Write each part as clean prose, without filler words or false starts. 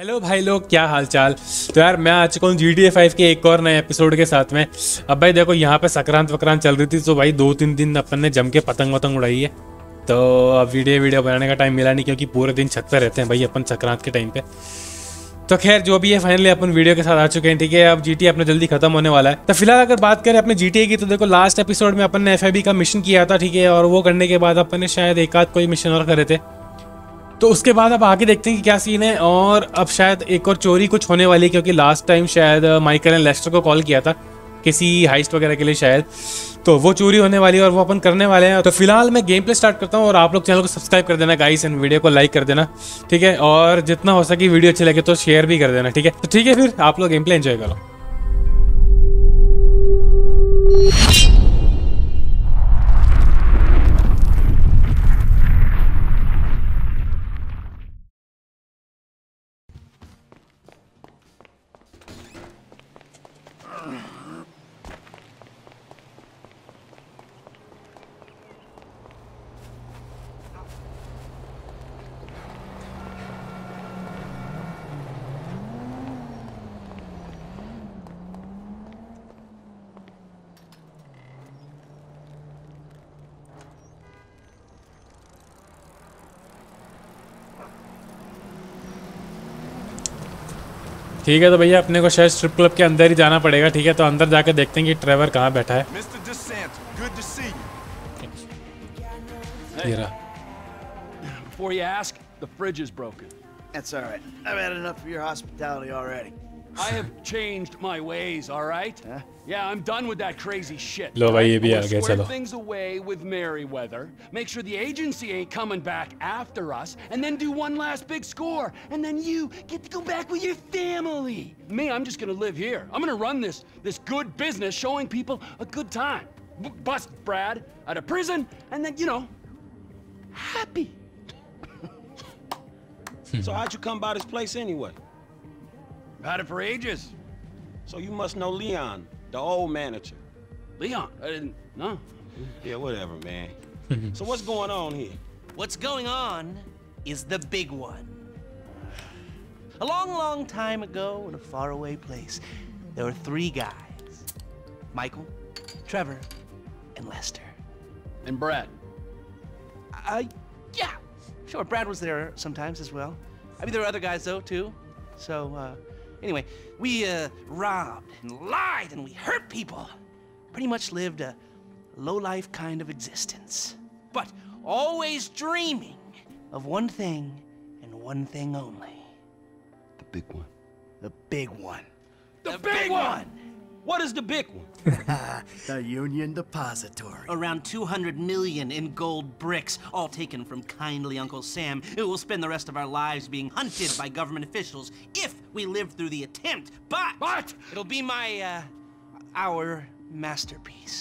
Hello भाई लोग, क्या हाल चाल। तो यार मैं आ चुका हूँ GTA 5 के एक और नए एपिसोड के साथ में। अब भाई देखो यहाँ पे संक्रांत वक्रांत चल रही थी, तो भाई 2-3 दिन अपन ने जम के पतंग वतंग उड़ाई है। तो अब वीडियो बनाने का टाइम मिला नहीं, क्योंकि पूरे दिन छत पे रहते हैं भाई अपन संक्रांत के टाइम पे। तो खैर जो भी है, फाइनली अपन वीडियो के साथ आ चुके हैं। ठीक है, अब GTA अपना जल्दी खत्म होने वाला है। तो फिलहाल अगर बात करें अपने GTA की, तो देखो लास्ट एपिसोड में अपन ने FIB का मिशन किया था। ठीक है, और वो करने के बाद अपन ने शायद एक आध कोई मिशन और करे थे। तो उसके बाद अब आगे देखते हैं कि क्या सीन है। और अब शायद एक और चोरी कुछ होने वाली है, क्योंकि लास्ट टाइम शायद माइकल ने लेस्टर को कॉल किया था किसी हाइस्ट वगैरह के लिए शायद। तो वो चोरी होने वाली है और वो अपन करने वाले हैं। तो फिलहाल मैं गेम प्ले स्टार्ट करता हूँ, और आप लोग चैनल को सब्सक्राइब कर देना गाइस, एंड वीडियो को लाइक कर देना। ठीक है, और जितना हो सके वीडियो अच्छी लगे तो शेयर भी कर देना। ठीक है, तो ठीक है फिर आप लोग गेम प्ले एंजॉय करो। ठीक है, तो भैया अपने को शायद स्ट्रिप क्लब के अंदर ही जाना पड़ेगा। ठीक है, तो अंदर जाकर देखते हैं कि ट्रेवर कहाँ बैठा है। लो भाई, ये भी आ गया, चलो। So how'd you come by this place anyway? Had it for ages. So you must know Leon, the old manager. Leon? I didn't know. Yeah, whatever, man. So what's going on here? What's going on is the big one. A long, long time ago in a faraway place, there were 3 guys. Michael, Trevor, and Lester. And Brad. Yeah. Sure, Brad was there sometimes as well. I mean, there were other guys, though, too. So, anyway, we robbed and lied and we hurt people. Pretty much lived a low-life kind of existence. But always dreaming of one thing and one thing only. The big one. The big one. The big one! What is the big one? The Union Depository. Around 200 million in gold bricks, all taken from kindly Uncle Sam, who will spend the rest of our lives being hunted by government officials if we live through the attempt. But it'll be my, our masterpiece.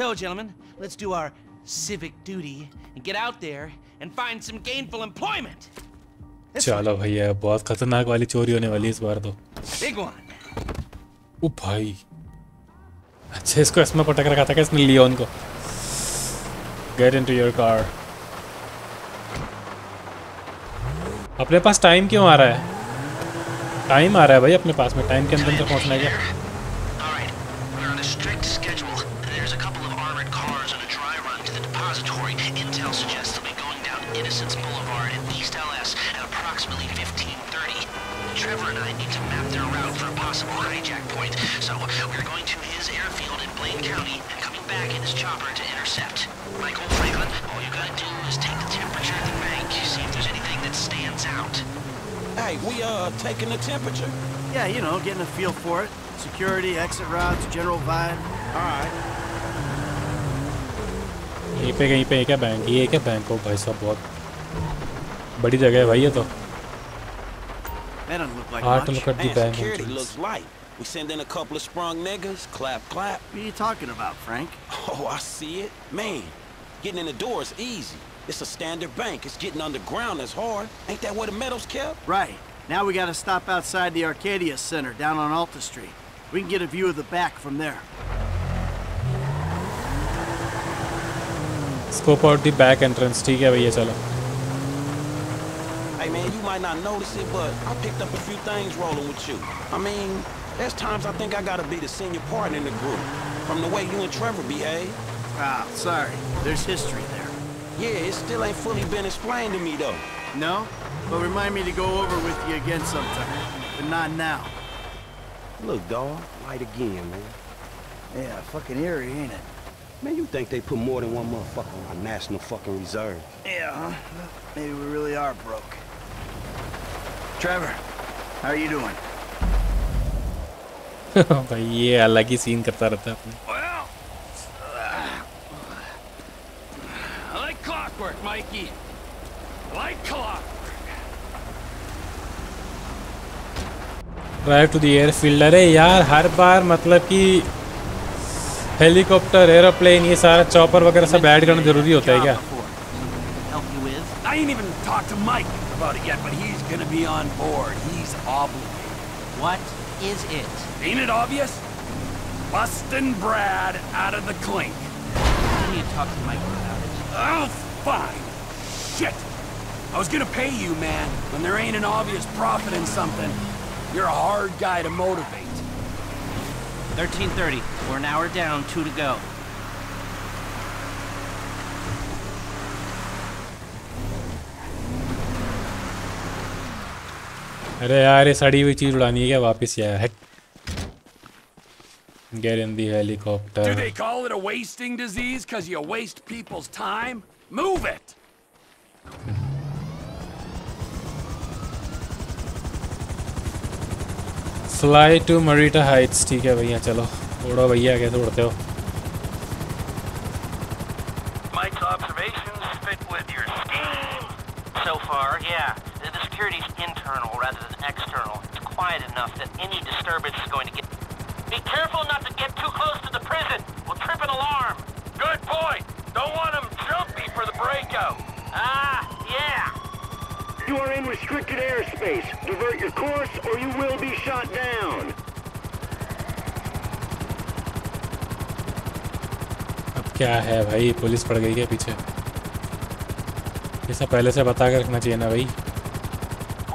So, gentlemen, let's do our civic duty and get out there and find some gainful employment. चलो भैया, बहुत खतरनाक वाली चोरी होने वाली है इस बार तो। Big one. ओ भाई, अच्छा इसको इसमें पटक रखा था क्या इसने, लियोन को। Get into your car. अपने पास टाइम क्यों आ रहा है? टाइम आ रहा है भाई अपने पास में, टाइम के अंदर तो पहुंचना है क्या? Taking the temperature? Yeah, you know, getting a feel for it. Security, exit routes, general vibe. All right. यहीं पे एक है बैंक, ये एक है बैंक। ओ भाई साहब, बहुत बड़ी जगह है भाई ये तो। Hard to look at the bank. Security looks light. We send in a couple of sprung niggas. Clap, clap. What are you talking about, Frank? Oh, I see it, man. Getting in the door is easy. It's a standard bank. It's getting underground is hard. Ain't that where the metal's kept? Right. Now we gotta stop outside the Arcadia Center down on Alta Street. We can get a view of the back from there. Scope out the back entrance. ठीक है भैया, चलो। Hey man, you might not notice it, but I picked up a few things rolling with you. I mean, there's times I think I gotta be the senior partner in the group, from the way you and Trevor behave. Ah, sorry. There's history there. Yeah, it still ain't fully been explained to me, though. No? Well, remind me to go over with you again sometime, but not now. Look, dawg, light again, man. Yeah, fucking eerie, ain't it? Man, you think they put more than one motherfucker on our national fucking reserve. Yeah, huh? Maybe we really are broke. Trevor, how are you doing? Yeah, like he's seen karta rehta hai. Well, like clockwork, Mikey. Like clockwork. Drive to the airfield. अरे यार हर बार मतलब कि helicopter, aeroplane, ये सारा chopper वगैरह सब add करना जरूरी होता है क्या? I ain't even talked to Mike about it yet, but he's gonna be on board. He's obligated. What is it? Ain't it obvious? Busting Brad out of the clink. I need to talk to Mike about it. Oh, fine. Shit. I was gonna pay you, man, when there ain't an obvious profit in something. You're a hard guy to motivate. 13:30. We're an hour down, 2 to go. अरे यार ये सड़ी हुई चीज उड़ानी है क्या वापस यार? Get in the helicopter. Do they call it a wasting disease because you waste people's time? Move it. Fly to Marita Heights. ठीक है भैया चलो उड़ो भैया कैसे उड़ते हो? Mike's observations fit with your scheme so far. Yeah. The security's internal rather than external. It's quiet enough that any disturbance is going to get... Be careful not to get too close to the prison. We'll trip an alarm. Good point. Don't want them jumpy for the breakout. Ah, yeah. You are in restricted airspace. Divert your course or you will be shot down. अब क्या है भाई police पड़ गई है पीछे. ये सब पहले से बता कर रखना चाहिए ना भाई.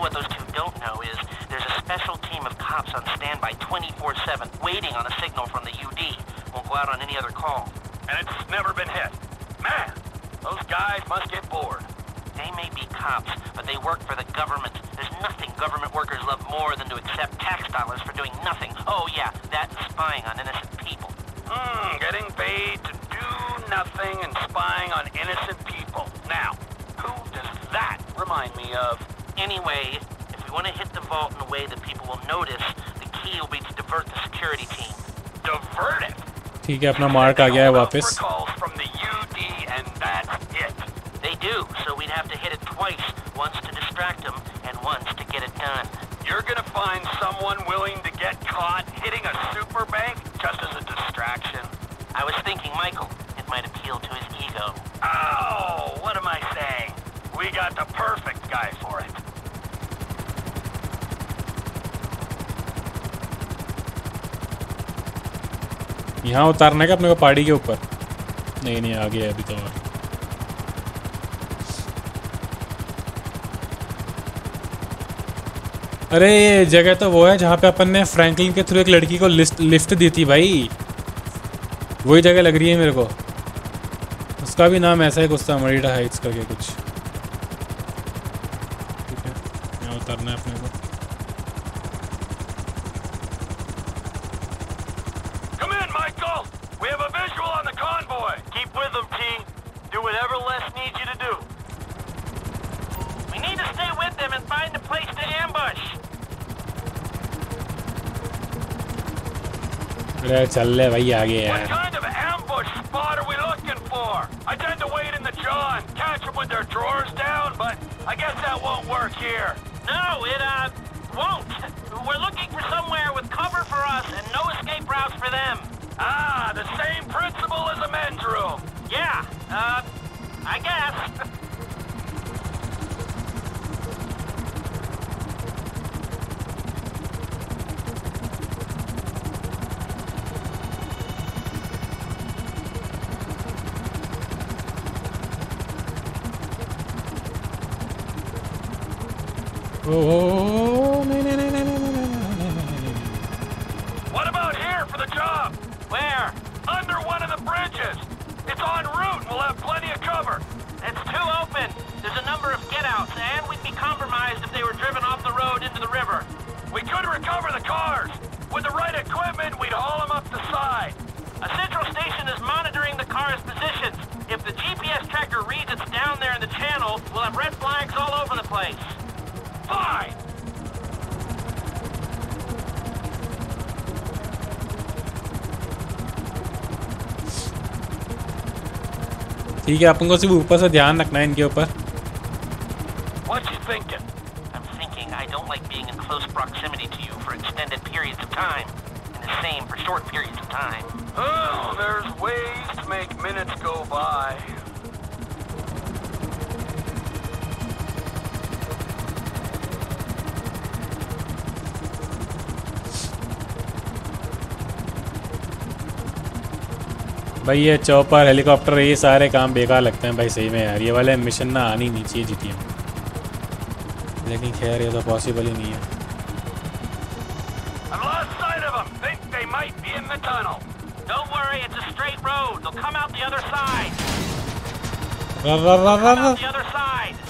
What those two don't know is there's a special team of cops on standby 24/7 waiting on a signal from the UD. Won't go out on any other call. And it's never been hit. Man, those guys must get bored. They may be cops, but they work for the government. There's nothing government workers love more than to accept tax dollars for doing nothing. Oh yeah, that's spying on innocent people. Getting paid to do nothing and spying on innocent people. Now, who does that remind me of? Anyway, if we want to hit the vault in a way that people will notice, the key will be to divert the security team. Divert it? ठीक है अपना mark आ गया है वापस. They do, so we'd have to hit it twice, once to distract them and once to get it done. You're gonna find someone willing to get caught hitting a super bank just as a distraction. I was thinking, Michael, it might appeal to his ego. Oh, what am I saying? We got the perfect guy for it. यहाँ उतारने का अपने को पहाड़ी के ऊपर नहीं नहीं आगे है अभी तो अरे ये जगह तो वो है जहाँ पे अपन ने फ्रैंकलिन के थ्रू एक लड़की को लिफ्ट दी थी भाई वही जगह लग रही है मेरे को उसका भी नाम ऐसा है कुछ था मरीटा हाइट्स करके कुछ ठीक है यहाँ उतारना है अपने को चल ले भाई आगे यार Oh, what about here for the job? Where? Under one of the bridges. It's en route. We'll have plenty of cover. It's too open. There's a number of get-outs, and we'd be compromised if they were driven off the road into the river. We could recover the cars. With the right equipment, we'd haul them up the side. A central station is monitoring the car's positions. If the GPS tracker reads it's down there in the channel, we'll have red flags all over the place. Fine! ठीक है अपन को सिर्फ ऊपर से ध्यान रखना है इनके ऊपर. What you thinking? I'm thinking I don't like being in close proximity to you for extended periods of time, and the same for short periods of time. Oh, there's ways to make minutes go by. भाई ये chopper helicopter ये सारे काम बेकार लगते हैं भाई सही में यार. ये वाले मिशन ना आनी नहीं चाहिए जीटीए में, लेकिन खैर ये तो पॉसिबल ही नहीं है. I lost sight of them. Think they might be in the tunnel. Don't worry, it's a straight road. They'll come out the other side. The other side.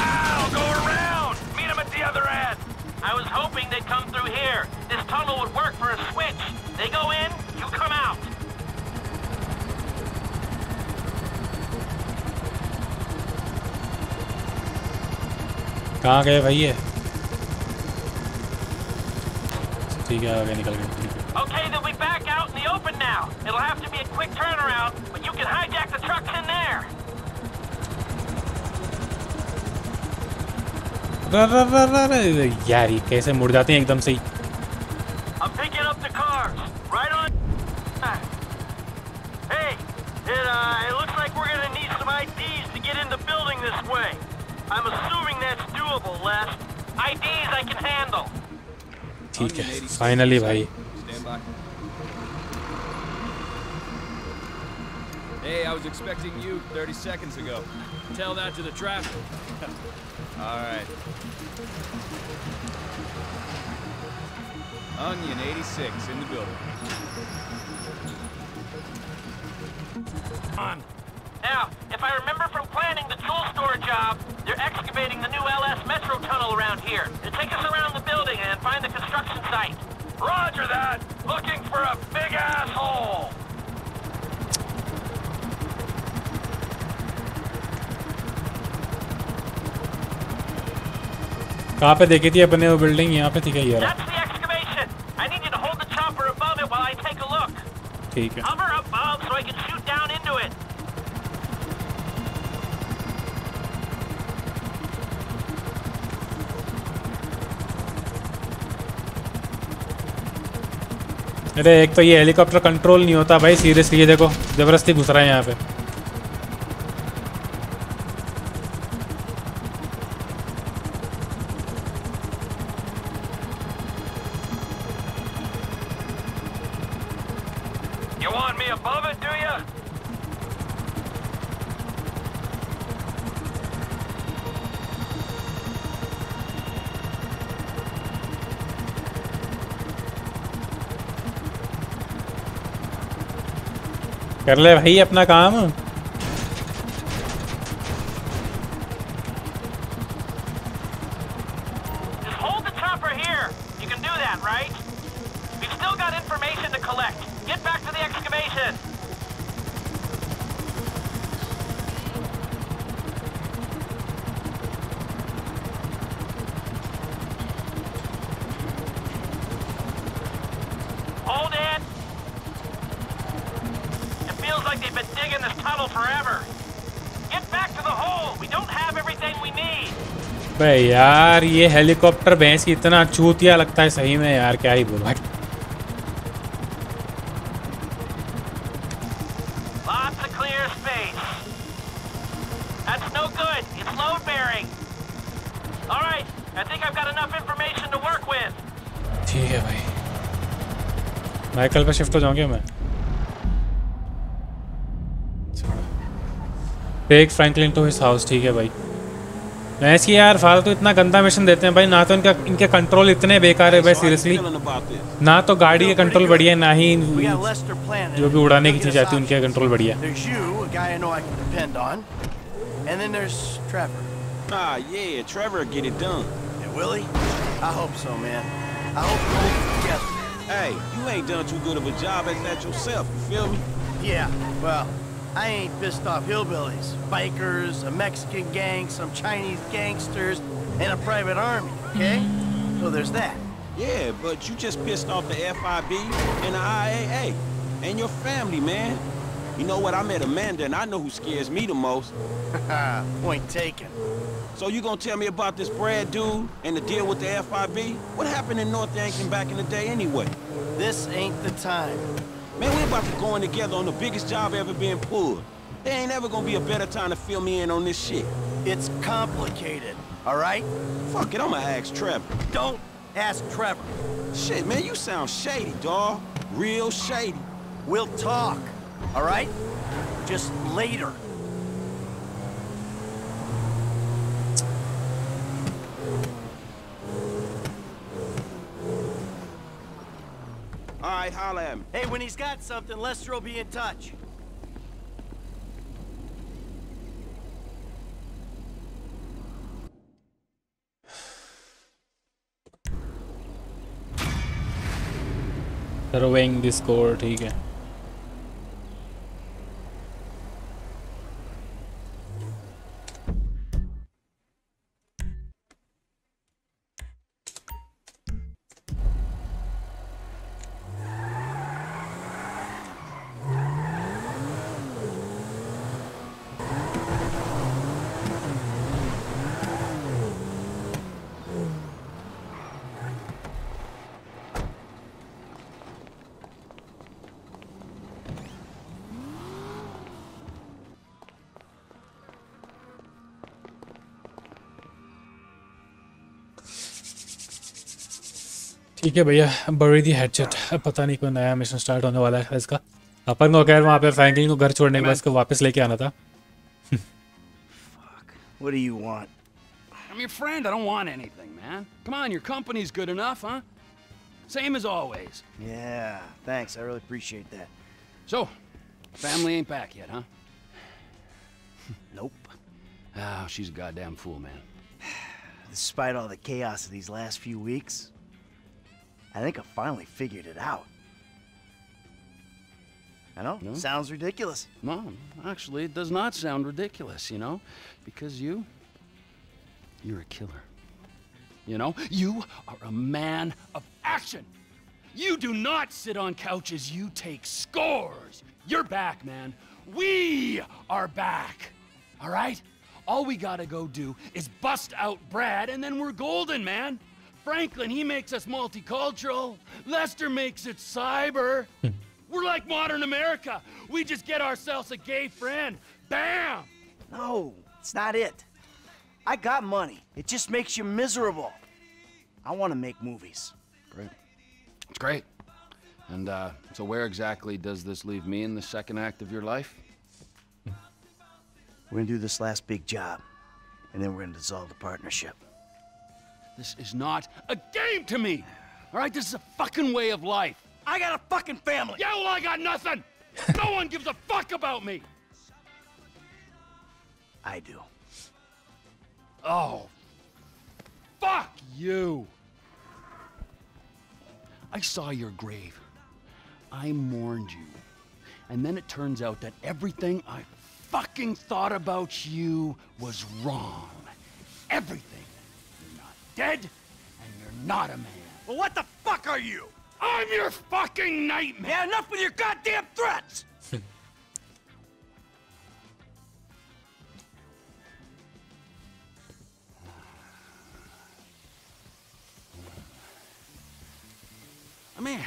I'll go around. Meet them at the other end. I was hoping they'd come through here. This tunnel would work for a switch. They go in, you come out. कहाँ गए भाई ये? ठीक है आगे निकल गए. Okay, they'll be back out in the open now. It'll have to be a quick turnaround, but you can hijack the trucks in there. यार ये कैसे मुड़ जाते हैं एकदम से ही. I'm picking up the cars. Right on. Hey, it looks like we're gonna need some IDs to get in the building this way. I'm assuming that's doable, Les. IDs I can handle. ठीक है, finally भाई. Hey, I was expecting you 30 seconds ago. Tell that to the traffic. All right. Onion 86 in the building. On. Now, if I remember from planning the tool store job, they're excavating the new LS Metro tunnel around here. It'll take us around the building and find the construction site. Roger that! Looking for a big asshole! कहाँ पे देखी थी अपने वो building? यहाँ पे थी क्या यार? That's the excavation. I need you to hold the chopper above it while I take a look. ठीक है. Hover above so I can shoot down into it. अरे एक तो ये हेलीकॉप्टर कंट्रोल नहीं होता भाई सीरियसली. ये देखो जबरदस्ती घुस रहा है यहाँ पे. You want me above it, do you? कर ले भाई अपना काम. Just hold the chopper here. You can do that, right? We've still got information to collect. Get back to the excavation. Hold it. Feels like they've been digging this tunnel forever. Get back to the hole. We don't have everything we need. बे यार ये helicopter भैंस इतना चूतिया लगता है सही में यार क्या ही बोलूं. Lots of clear space. That's no good. It's load bearing. All right, I think I've got enough information to work with. ठीक है भाई. माइकल पे शिफ्ट हो जाऊंगा मैं. Take Franklin to his house. ठीक है भाई. भैंस की यार फालतू इतना गंदा मिशन देते हैं भाई, ना तो इनका इनके कंट्रोल इतने बेकार है भाई सीरियसली, ना तो गाड़ी के कंट्रोल बढ़िया, ना ही जो भी उड़ाने की चीज़ आती है उनके कंट्रोल बढ़िया। I ain't pissed off hillbillies, bikers, a Mexican gang, some Chinese gangsters, and a private army, okay? So there's that. Yeah, but you just pissed off the FIB and the IAA and your family, man. You know what, I met Amanda and I know who scares me the most. Point taken. So you gonna tell me about this Brad dude and the deal with the FIB? What happened in North Yankton back in the day anyway? This ain't the time. Man, we're about to go in together on the biggest job ever being pulled. There ain't ever gonna be a better time to fill me in on this shit. It's complicated, all right? Fuck it, I'ma ask Trevor. Don't ask Trevor. Shit, man, you sound shady, dawg. Real shady. We'll talk, all right? Just later. All right, holla at him. Hey, when he's got something, Lester will be in touch. Surveying this core, ठीक है. ठीक है भैया, बड़ी दी headset. अब पता नहीं कोई नया मिशन स्टार्ट होने वाला है इसका। अपन को खैर वहाँ पे फ्रैंकलिन को घर छोड़ने के बाद इसको वापस लेके आना था। What do you want? I'm your friend. I don't want anything, man. Come on, your company's good enough, huh? Same as always. Yeah, thanks. I really appreciate that. So, family ain't back yet, huh? Nope. Oh, she's a goddamn fool, man. Despite all the chaos of these last few weeks. I think I finally figured it out. I know, no? Sounds ridiculous. No, actually, it does not sound ridiculous, you know? Because you're a killer. You know, you are a man of action. You do not sit on couches, you take scores. You're back, man. We are back, all right? All we gotta go do is bust out Brad, and then we're golden, man. Franklin, he makes us multicultural. Lester makes it cyber. We're like modern America. We just get ourselves a gay friend. Bam! No, it's not it. I got money. It just makes you miserable. I want to make movies. Great. It's great. And so where exactly does this leave me in the second act of your life? We're going to do this last big job, and then we're going to dissolve the partnership. This is not a game to me, all right? This is a fucking way of life. I got a fucking family. Yeah, well, I got nothing. No one gives a fuck about me. I do. Oh, fuck you. I saw your grave. I mourned you. And then it turns out that everything I fucking thought about you was wrong. Everything. Dead, and you're not a man. Well, what the fuck are you? I'm your fucking nightmare. Yeah, enough with your goddamn threats. I mean,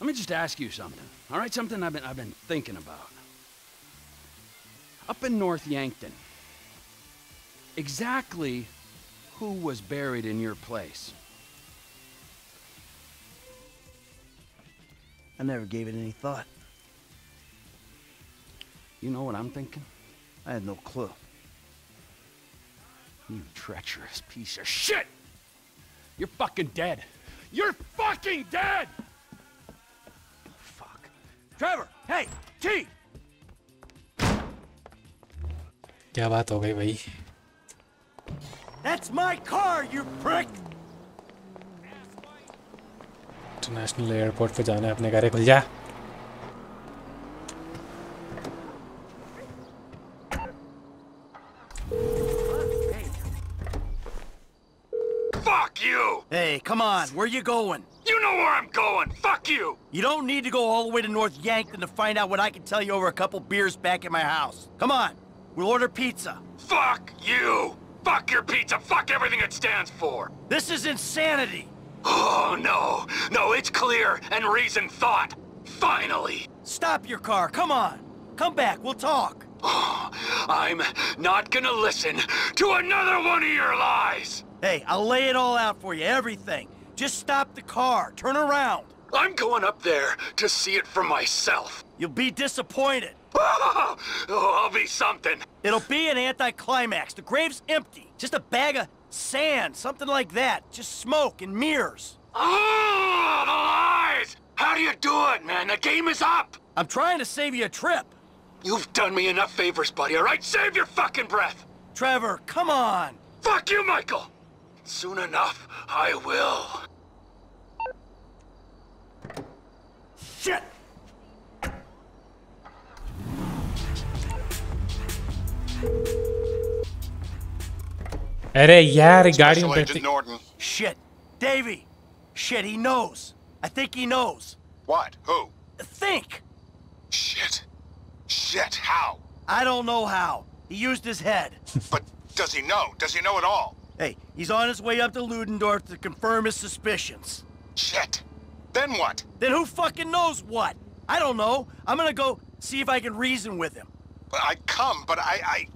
let me just ask you something. All right, something I've been thinking about. Up in North Yankton, exactly. Who was buried in your place? I never gave it any thought. You know what I'm thinking? I had no clue. You treacherous piece of shit! You're fucking dead! You're fucking dead! Oh, fuck. Trevor! Hey! Chief! क्या बात हो गई भाई? That's my car, you prick! International airport पे जाना है अपने गाड़ी खुल जा। Hey, come on, where you going? You know where I'm going, fuck you! You don't need to go all the way to North Yankton to find out what I can tell you over a couple beers back at my house. Come on, we'll order pizza. Fuck you! Fuck your pizza, fuck everything it stands for! This is insanity! Oh, no, no, it's clear and reasoned thought, finally! Stop your car, come on! Come back, we'll talk! Oh, I'm not gonna listen to another one of your lies! Hey, I'll lay it all out for you, everything. Just stop the car, turn around. I'm going up there to see it for myself. You'll be disappointed. Oh, I'll be something. It'll be an anticlimax. The grave's empty. Just a bag of sand, something like that. Just smoke and mirrors. Oh, the lies! How do you do it, man? The game is up! I'm trying to save you a trip. You've done me enough favors, buddy, all right? Save your fucking breath! Trevor, come on! Fuck you, Michael! Soon enough, I will. Shit! Hey, yeah, Guardian Agent Norton. Shit, Davey. Shit, he knows. I think he knows. What? Who? Think. Shit. Shit, how? I don't know how. He used his head. But does he know? Does he know at all? Hey, he's on his way up to Ludendorff to confirm his suspicions. Shit! Then what? Then who fucking knows what? I don't know. I'm gonna go see if I can reason with him. But I...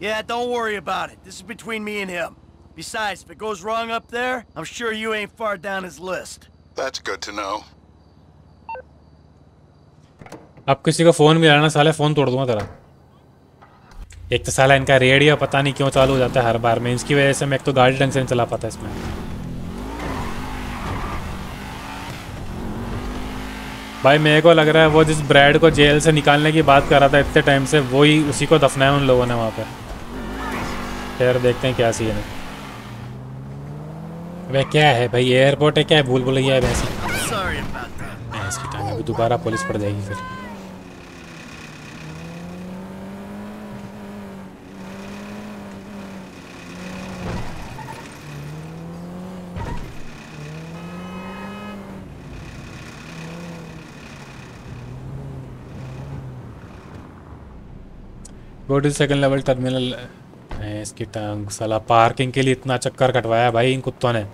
Yeah, don't worry about it. This is between me and him. Besides, if it goes wrong up there, I'm sure you ain't far down his list. That's good to know. अब किसी को phone मिला ना साले phone तोड़ दूँगा तेरा. एक तो साला इनका रेडियो पता नहीं क्यों चालू हो जाता है हर बार में इसकी वजह से मैं एक तो गाड़ी ढंग से नहीं चला पाता इसमें भाई मेरे को लग रहा है वो जिस ब्रैड को जेल से निकालने की बात कर रहा था इतने टाइम से वो ही उसी को दफनाया उन लोगों ने वहाँ पे फिर देखते हैं क्या सीन है वह क्या है भाई एयरपोर्ट है क्या है भूल भुलैया है वैसे इसकी टांग अभी दोबारा पुलिस पड़ जाएगी फिर Go to the second level terminal. इसकी टांग साला पार्किंग के लिए इतना चक्कर कटवाया भाई इन कुत्तों ने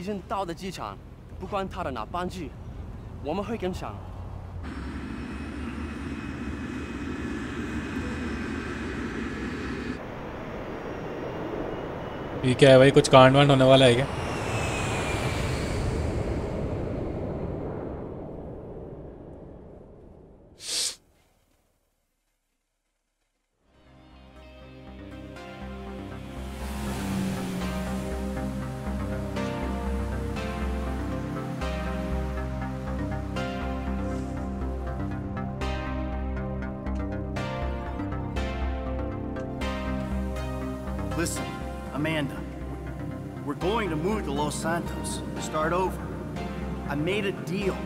已经到的机场，不管他的哪班机，我们会跟上。ये क्या है भाई कुछ कांड वांड होने वाला है क्या? Listen, Amanda, we're going to move to Los Santos, start over. I made a deal.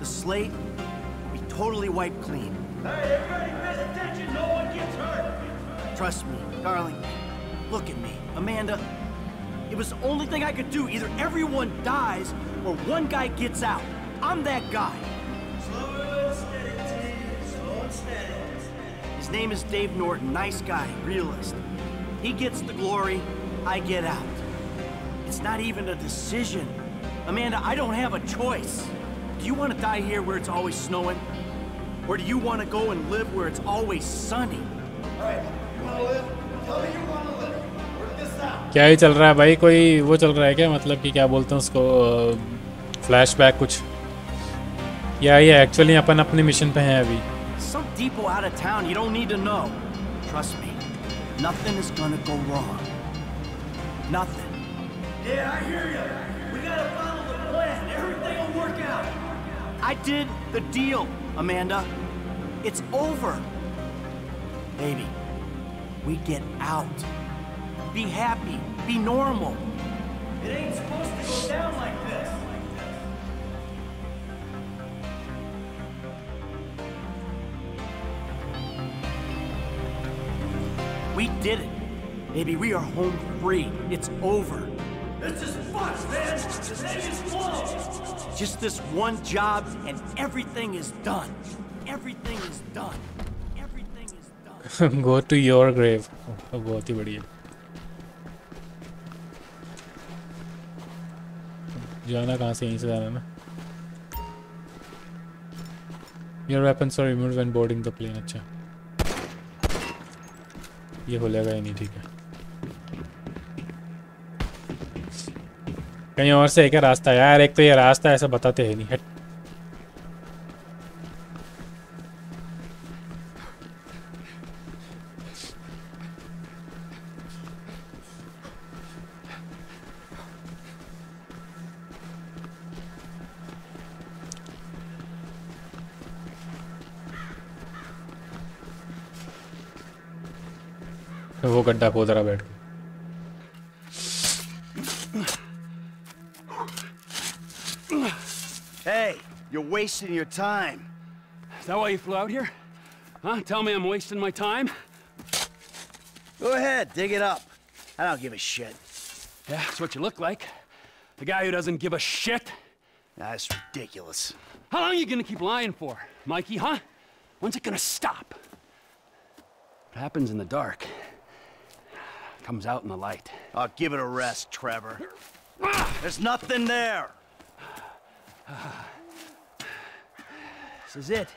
The slate will be totally wiped clean. Hey, everybody pay attention, no one gets hurt! Trust me, darling, look at me. Amanda, it was the only thing I could do. Either everyone dies, or one guy gets out. I'm that guy. Slow and steady, team. Slow and steady. His name is Dave Norton, nice guy, realist. He gets the glory, I get out. It's not even a decision. Amanda, I don't have a choice. Do you want to die here where it's always snowing? Or do you want to go and live where it's always sunny? All right, you want to live? Tell me you want to live. Work this out. क्या ही चल रहा है भाई? कोई वो चल रहा है क्या? मतलब कि क्या बोलते हैं उसको? Flashback कुछ? Yeah, actually अपन अपने मिशन पे हैं अभी. Some depot out of town you don't need to know. Trust me, nothing is gonna go wrong. Nothing. Yeah, I hear you. We gotta follow the plan. Everything will work out. I did the deal, Amanda. It's over. Baby, we get out. Be happy. Be normal. It ain't supposed to go down like this. We did it. Baby, we are home free. It's over. This is fucked, man. Today is blown. Just this one job and everything is done. Everything is done. Everything is done. Go to your grave. बहुत ही बढ़िया. जाना कहाँ से? यहीं से जाना ना. Your weapons are removed when boarding the plane. अच्छा. ये हो लेगा ही नहीं. ठीक है, कहीं और से एक रास्ता है यार. एक तो ये रास्ता ऐसा बताते हैं नहीं है. वो गड्ढा खोद रहा बैठ के. Hey, you're wasting your time. Is that why you flew out here? Huh? Tell me I'm wasting my time? Go ahead, dig it up. I don't give a shit. Yeah, that's what you look like. The guy who doesn't give a shit. That's ridiculous. How long are you gonna keep lying for, Mikey, huh? When's it gonna stop? What happens in the dark comes out in the light. I'll give it a rest, Trevor. There's nothing there. This is it.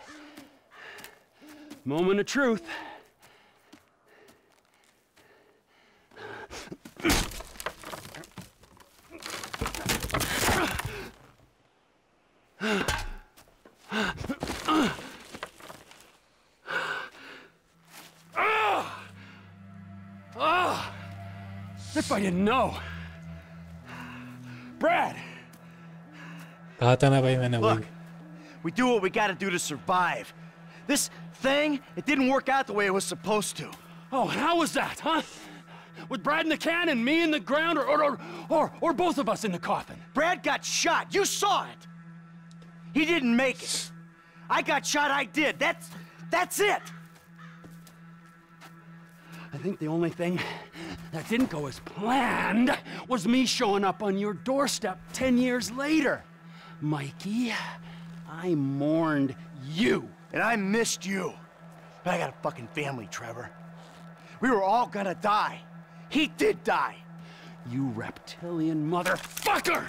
Moment of truth. If I didn't know, Brad. Look, we do what we got to do to survive. This thing, it didn't work out the way it was supposed to. Oh, and how was that, huh? With Brad in the cannon, me in the ground, or both of us in the coffin. Brad got shot. You saw it. He didn't make it. I got shot. I did. That's it. I think the only thing that didn't go as planned was me showing up on your doorstep 10 years later. Mikey, I mourned you. And I missed you. But I got a fucking family, Trevor. We were all gonna die. He did die. You reptilian motherfucker!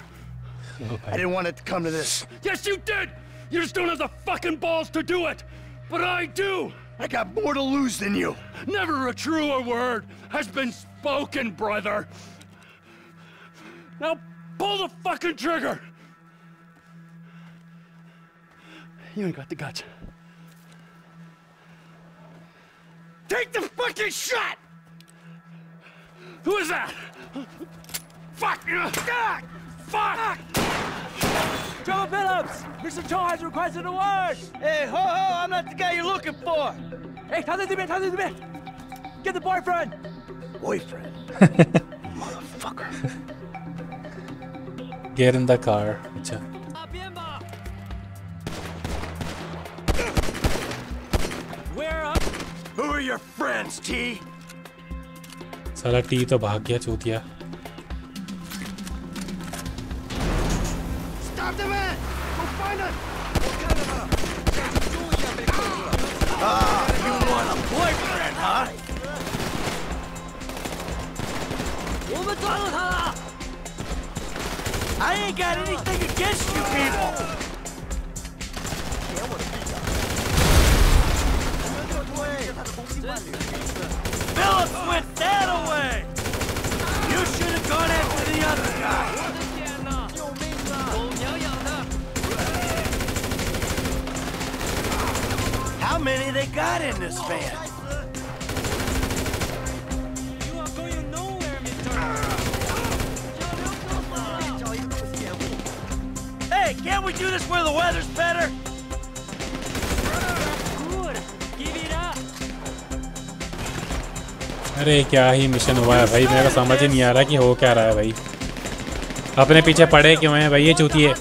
I didn't want it to come to this. Yes, you did! You just don't have the fucking balls to do it! But I do! I got more to lose than you. Never a truer word has been spoken, brother. Now pull the fucking trigger. You ain't got the guts. Take the fucking shot. Who is that? Fuck. Fuck. Fuck. Joe Phillips, Mr. Charles requested a word. Hey, ho ho, I'm not the guy you're looking for. Hey, tell me. Get the boyfriend. Boyfriend? Motherfucker. Get in the car. Acha. Where up? Who are your friends, T? साला T तो भाग गया चूतिया. Ah, you want to play I ain't got anything against you people! Phillips went that away! You should have gone after the other guy! How many they got in this van? Can't we do this where the weather's better? अरे क्या ही mission हुआ है भाई, मेरा समझ ही नहीं आ रहा कि हो क्या रहा है भाई। अपने पीछे पड़े क्यों हैं भाई ये चूतिए?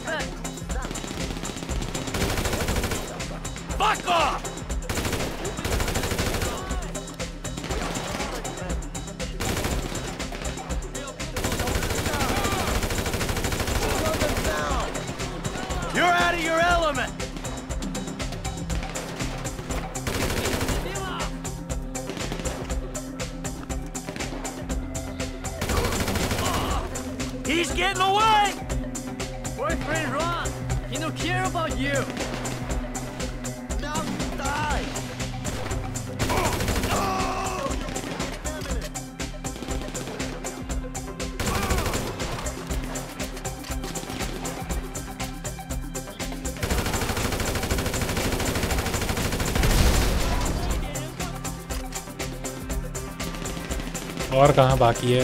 और कहाँ बाकी है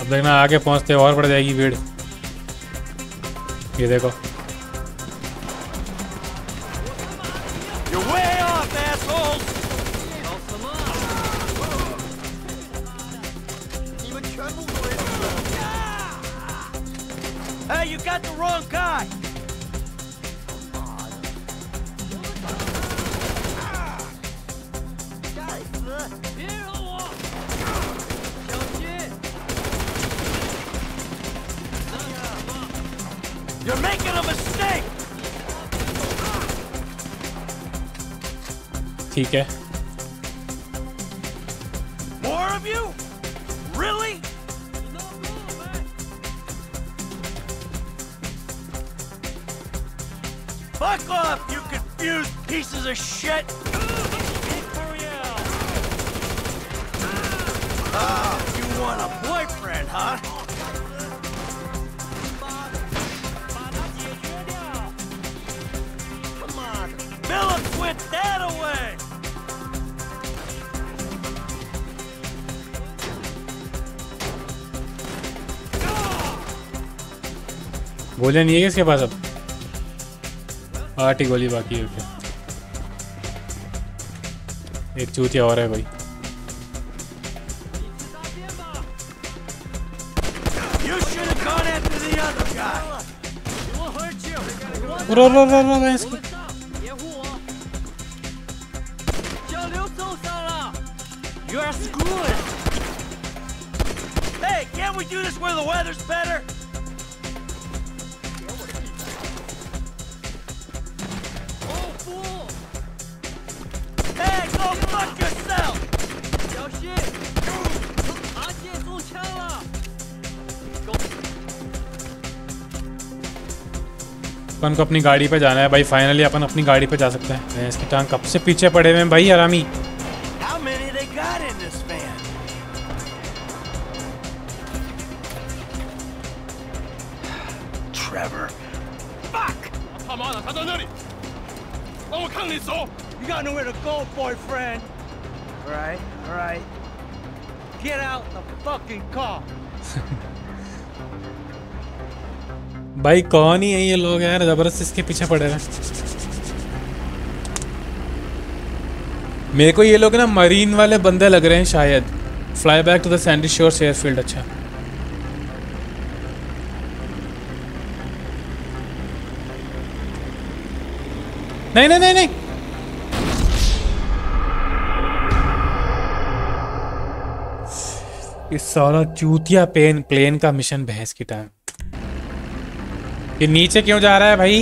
अब देखना आगे पहुँचते और बढ़ जाएगी भीड़। ये देखो ठीक है। गोलियाँ नहीं है किसके पास अब? 8 ही गोली बाकी है क्या? एक चूतिया और है भाई। रो रो रो रो इसको। अपन को अपनी गाड़ी पे जाना है भाई, फाइनली अपन अपनी गाड़ी पे जा सकते हैं। इसकी टांग कब से पीछे पड़े हुए हैं भाई हरामी। भाई कौन ही है ये लोग यार, जबरदस्त इसके पीछे पड़े हैं। मेरे को ये लोग ना मरीन वाले बंदे लग रहे हैं शायद। Fly back to the Sandy Shores airfield. अच्छा नहीं नहीं नहीं नहीं इस सारा चूतिया प्लेन का मिशन बहस की टाइम। ये नीचे क्यों जा रहा है भाई?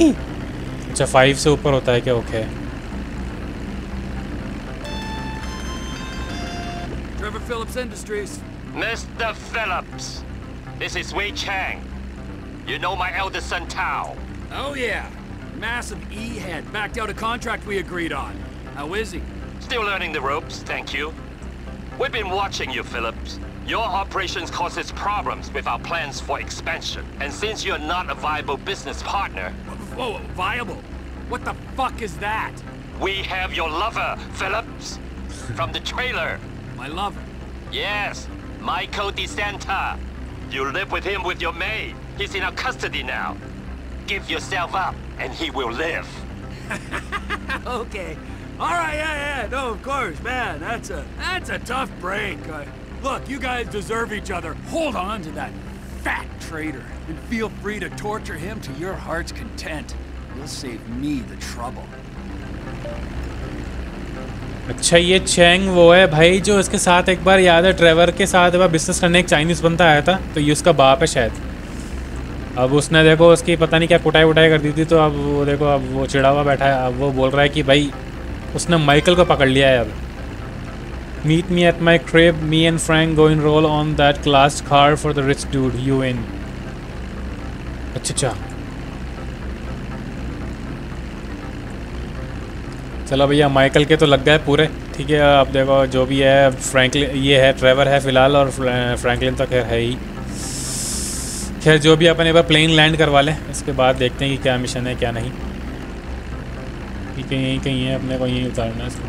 अच्छा 5 से ऊपर होता है क्या? Okay Trevor Phillips Industries. Mr. Phillips, this is Wei Chang. You know my eldest son Tao. Oh yeah. Massive E-head backed out a contract we agreed on. How is he? Still learning the ropes, thank you. We've been watching you, Phillips. Your operations causes problems with our plans for expansion. And since you're not a viable business partner... Whoa, viable? What the fuck is that? We have your lover, Phillips. From the trailer. My lover? Yes, Michael DeSanta. You live with him with your maid. He's in our custody now. Give yourself up, and he will live. Okay. All right, yeah, no, of course, man. That's a tough break. Look, you guys deserve each other. Hold on to that fat traitor, and feel free to torture him to your heart's content. You'll save me the trouble. अच्छा ये Chang वो है भाई जो इसके साथ एक बार याद है ट्रेवर के साथ वह बिजनेस करने एक चाइनीज बनता आया था तो ये उसका बाप है शायद अब उसने देखो उसकी पता नहीं क्या कुटाई उटाई कर दी थी तो अब वो देखो अब वो चिड़ा हुआ बैठा है अब वो बोल रहा है कि भाई उसने माइकल को पकड़ लिया है अब Meet me at my crib. Me and Frank go and roll on that glass car for the rich dude. You in? अच्छा चलो भैया माइकल के तो लग गए पूरे ठीक है अब देखो जो भी है फ्रैंकलिन ये है ट्रेवर है फिलहाल और फ्रैंकलिन तो खैर है ही खैर जो भी अपन एक बार प्लेन लैंड करवा लें इसके बाद देखते हैं कि क्या मिशन है क्या नहीं ठीक है यहीं कहीं है अपने को यहीं उतारना है इसको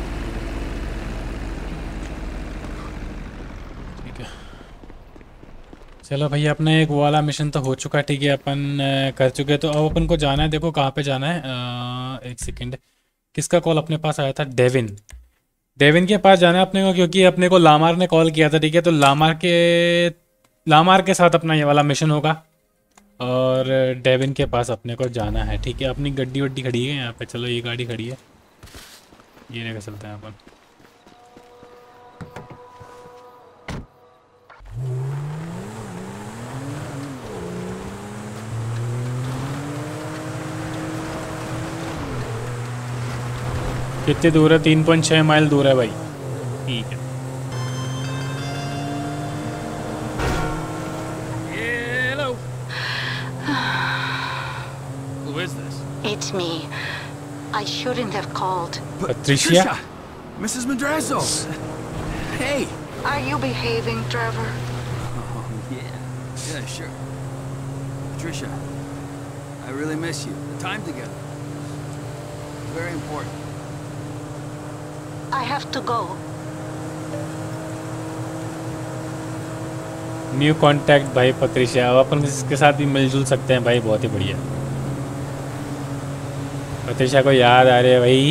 चलो भैया अपना एक वाला मिशन तो हो चुका है ठीक है अपन कर चुके हैं तो अब अपन को जाना है देखो कहाँ पे जाना है एक सेकंड किसका कॉल अपने पास आया था डेविन के पास जाना है अपने को क्योंकि अपने को लामार ने कॉल किया था ठीक है तो लामार के साथ अपना ये वाला मिशन होगा और डेविन के पास अपने को जाना है ठीक है अपनी गड्डी वड्डी खड़ी है यहाँ पर चलो ये गाड़ी खड़ी है ये नहीं कर सकते हैं अपन कितनी दूर है 3.6 माइल दूर है भाई ठीक है Hello. Who is this? It's me. I shouldn't have called. Patricia? Mrs. Madrazo. Hey, are you behaving, Trevor? Oh, yeah, sure. Patricia, I really miss you. The time together. Very important. I have to go. New contact भाई Patricia अब अपन इसके साथ भी मिलजुल सकते हैं भाई बहुत ही बढ़िया Patricia को याद आ रही है भाई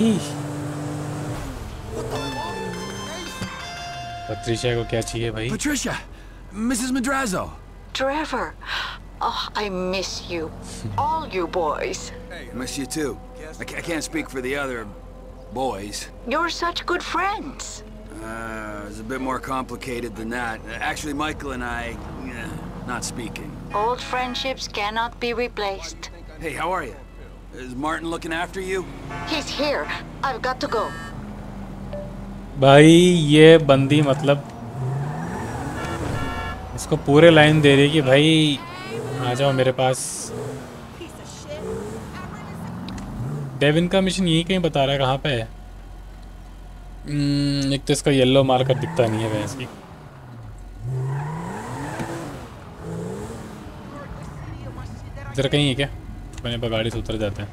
Patricia को क्या चाहिए भाई Patricia, Mrs. Madrazo. Trevor, oh, I miss you, all you boys. Hey, I miss you too. I can't speak for the other. Boys. You're such good friends. It's a bit more complicated than that. Actually, Michael and I, not speaking. Old friendships cannot be replaced. Hey, how are you? Is Martin looking after you? He's here. I've got to go. भाई ये बंदी मतलब इसको पूरे line दे रही है कि भाई आ जाओ मेरे पास डेविन का मिशन यही कहीं बता रहा है कहाँ पे है एक तो इसका येलो मार्कर दिखता नहीं है वैसे इधर कहीं है क्या मैंने बगाड़ी से उतर जाते हैं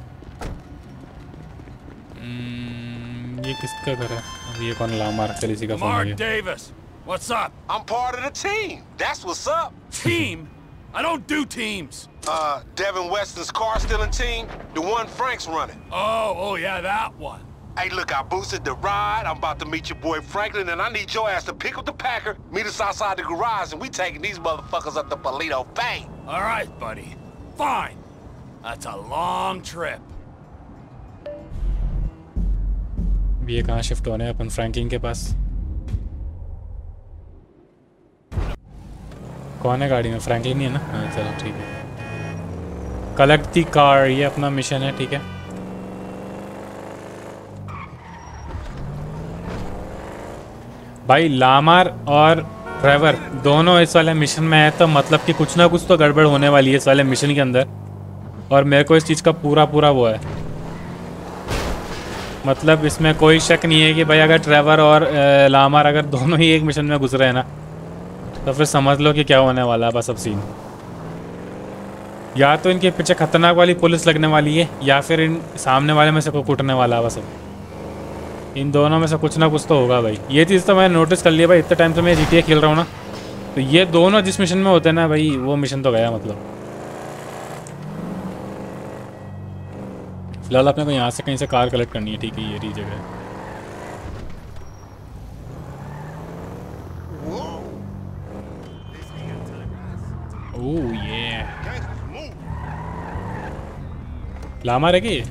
ये किसका घर है ये कौन लामार चल इसी का फोन है What's up? I'm part of the team. That's what's up. Team? I don't do teams. Devin Weston's car still in team? The one Frank's running. Oh, yeah, that one. Hey, look, I boosted the ride. I'm about to meet your boy Franklin, and I need your ass to pick up the Packer, meet us outside the garage, and we taking these motherfuckers up to Paleto Bay. All right, buddy. Fine. That's a long trip. We are shift to upon Franklin के पास. कौन है गाड़ी में? Franklin ही है ना? हाँ, चलो ठीक है. Collect the car. ये अपना मिशन है, ठीक है? भाई लामार और ट्रेवर दोनों इस वाले मिशन में है, तो मतलब कि कुछ ना कुछ तो गड़बड़ होने वाली है इस वाले मिशन के अंदर. और मेरे को इस चीज़ का पूरा वो है, मतलब इसमें कोई शक नहीं है कि भाई अगर ट्रेवर और लामार अगर दोनों ही एक मिशन में घुस रहे हैं ना, तो फिर समझ लो कि क्या होने वाला है. बस अब सीन या तो इनके पीछे खतरनाक वाली पुलिस लगने वाली है, या फिर इन सामने वाले में से कोई कुटने वाला है. बस अब इन दोनों में से कुछ ना कुछ तो होगा भाई. ये चीज़ तो मैंने नोटिस कर लिया भाई, इतने टाइम से मैं GTA खेल रहा हूँ ना, तो ये दोनों जिस मिशन में होते हैं ना भाई, वो मिशन तो गया. मतलब फिलहाल अपने को यहाँ से कहीं से कार कलेक्ट करनी है, ठीक है? ये रही जगह. ओह ये लामा रह गई.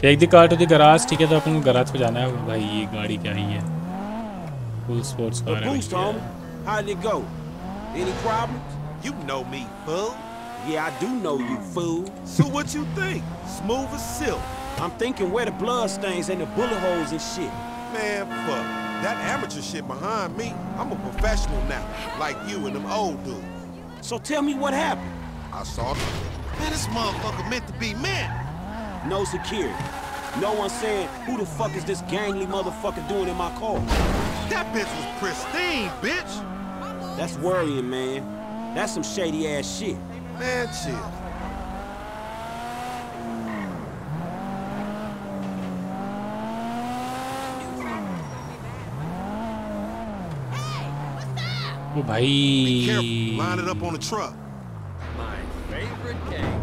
Take the car to the garage, ठीक है? तो अपन को गराज पे जाना है भाई. ये गाड़ी क्या ही है? फुल स्पोर्ट्स कार है. How it go? Any problem? You know me fool. या I do know you fool. So what you think? Smooth as silk. I am thinking where the blood stains and the bullet holes and shit. Man fuck that amateur shit behind me. I am a professional now like you and them old dudes. So tell me what happened. I saw man this motherfucker meant to be man. No security. No one saying, who the fuck is this gangly motherfucker doing in my car? That bitch was pristine, bitch. That's worrying, man. That's some shady ass shit. Man, chill. Hey, what's up? Oh, bhai. Be careful. Line it up on the truck. My favorite gang.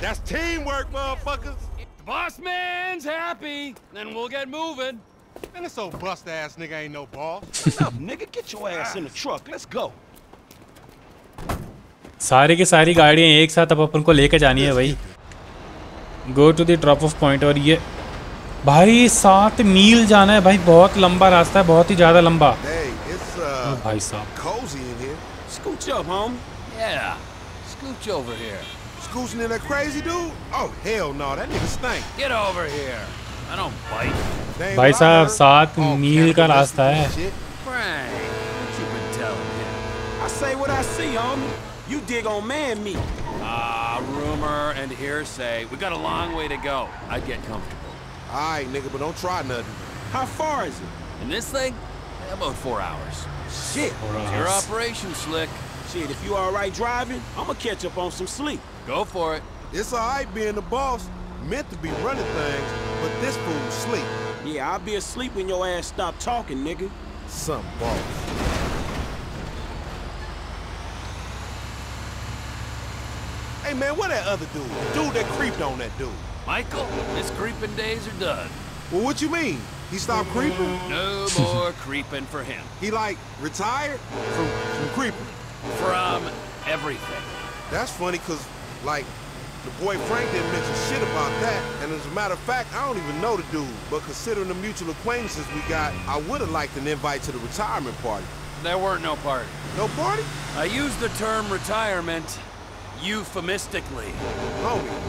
That's teamwork, motherfuckers. If the boss man's happy, then we'll get moving. And this old bust-ass nigga ain't no boss. What's up, nigga? Get your ass in the truck. Let's go. सारे के सारी गाड़ियाँ एक साथ अब अपन को लेके जानी है भाई. Go to the drop off point. और ये भाई 7 मील जाना है भाई. बहुत लंबा रास्ता है, बहुत ही ज़्यादा लंबा. भाई साहब scoochin' in that crazy dude? Oh hell no, that nigga stank. Get over here. I don't bite. भाई साहब 7 मील का रास्ता है. What you been telling him? I say what I see, homie. You dig on man meat. Ah, rumor and hearsay. We got a long way to go. I'd get comfortable. Alright, nigga, but don't try nothing. How far is it? In this thing? About 4 hours. Shit. Your operation slick. Shit, if you alright driving, I'ma catch up on some sleep. Go for it. It's alright being the boss. Meant to be running things, but this fool's sleep. Yeah, I'll be asleep when your ass stop talking, nigga. Some boss. Hey man, what that other dude? Dude that creeped on that dude. Michael, his creeping days are done. Well, what you mean? He stopped creeping? No more creeping for him. He like retired from creeping. From everything. That's funny, cause like the boy Frank didn't mention shit about that, and as a matter of fact, I don't even know the dude. But considering the mutual acquaintances we got, I would have liked an invite to the retirement party. There weren't no party. No party? I used the term retirement euphemistically. Homie,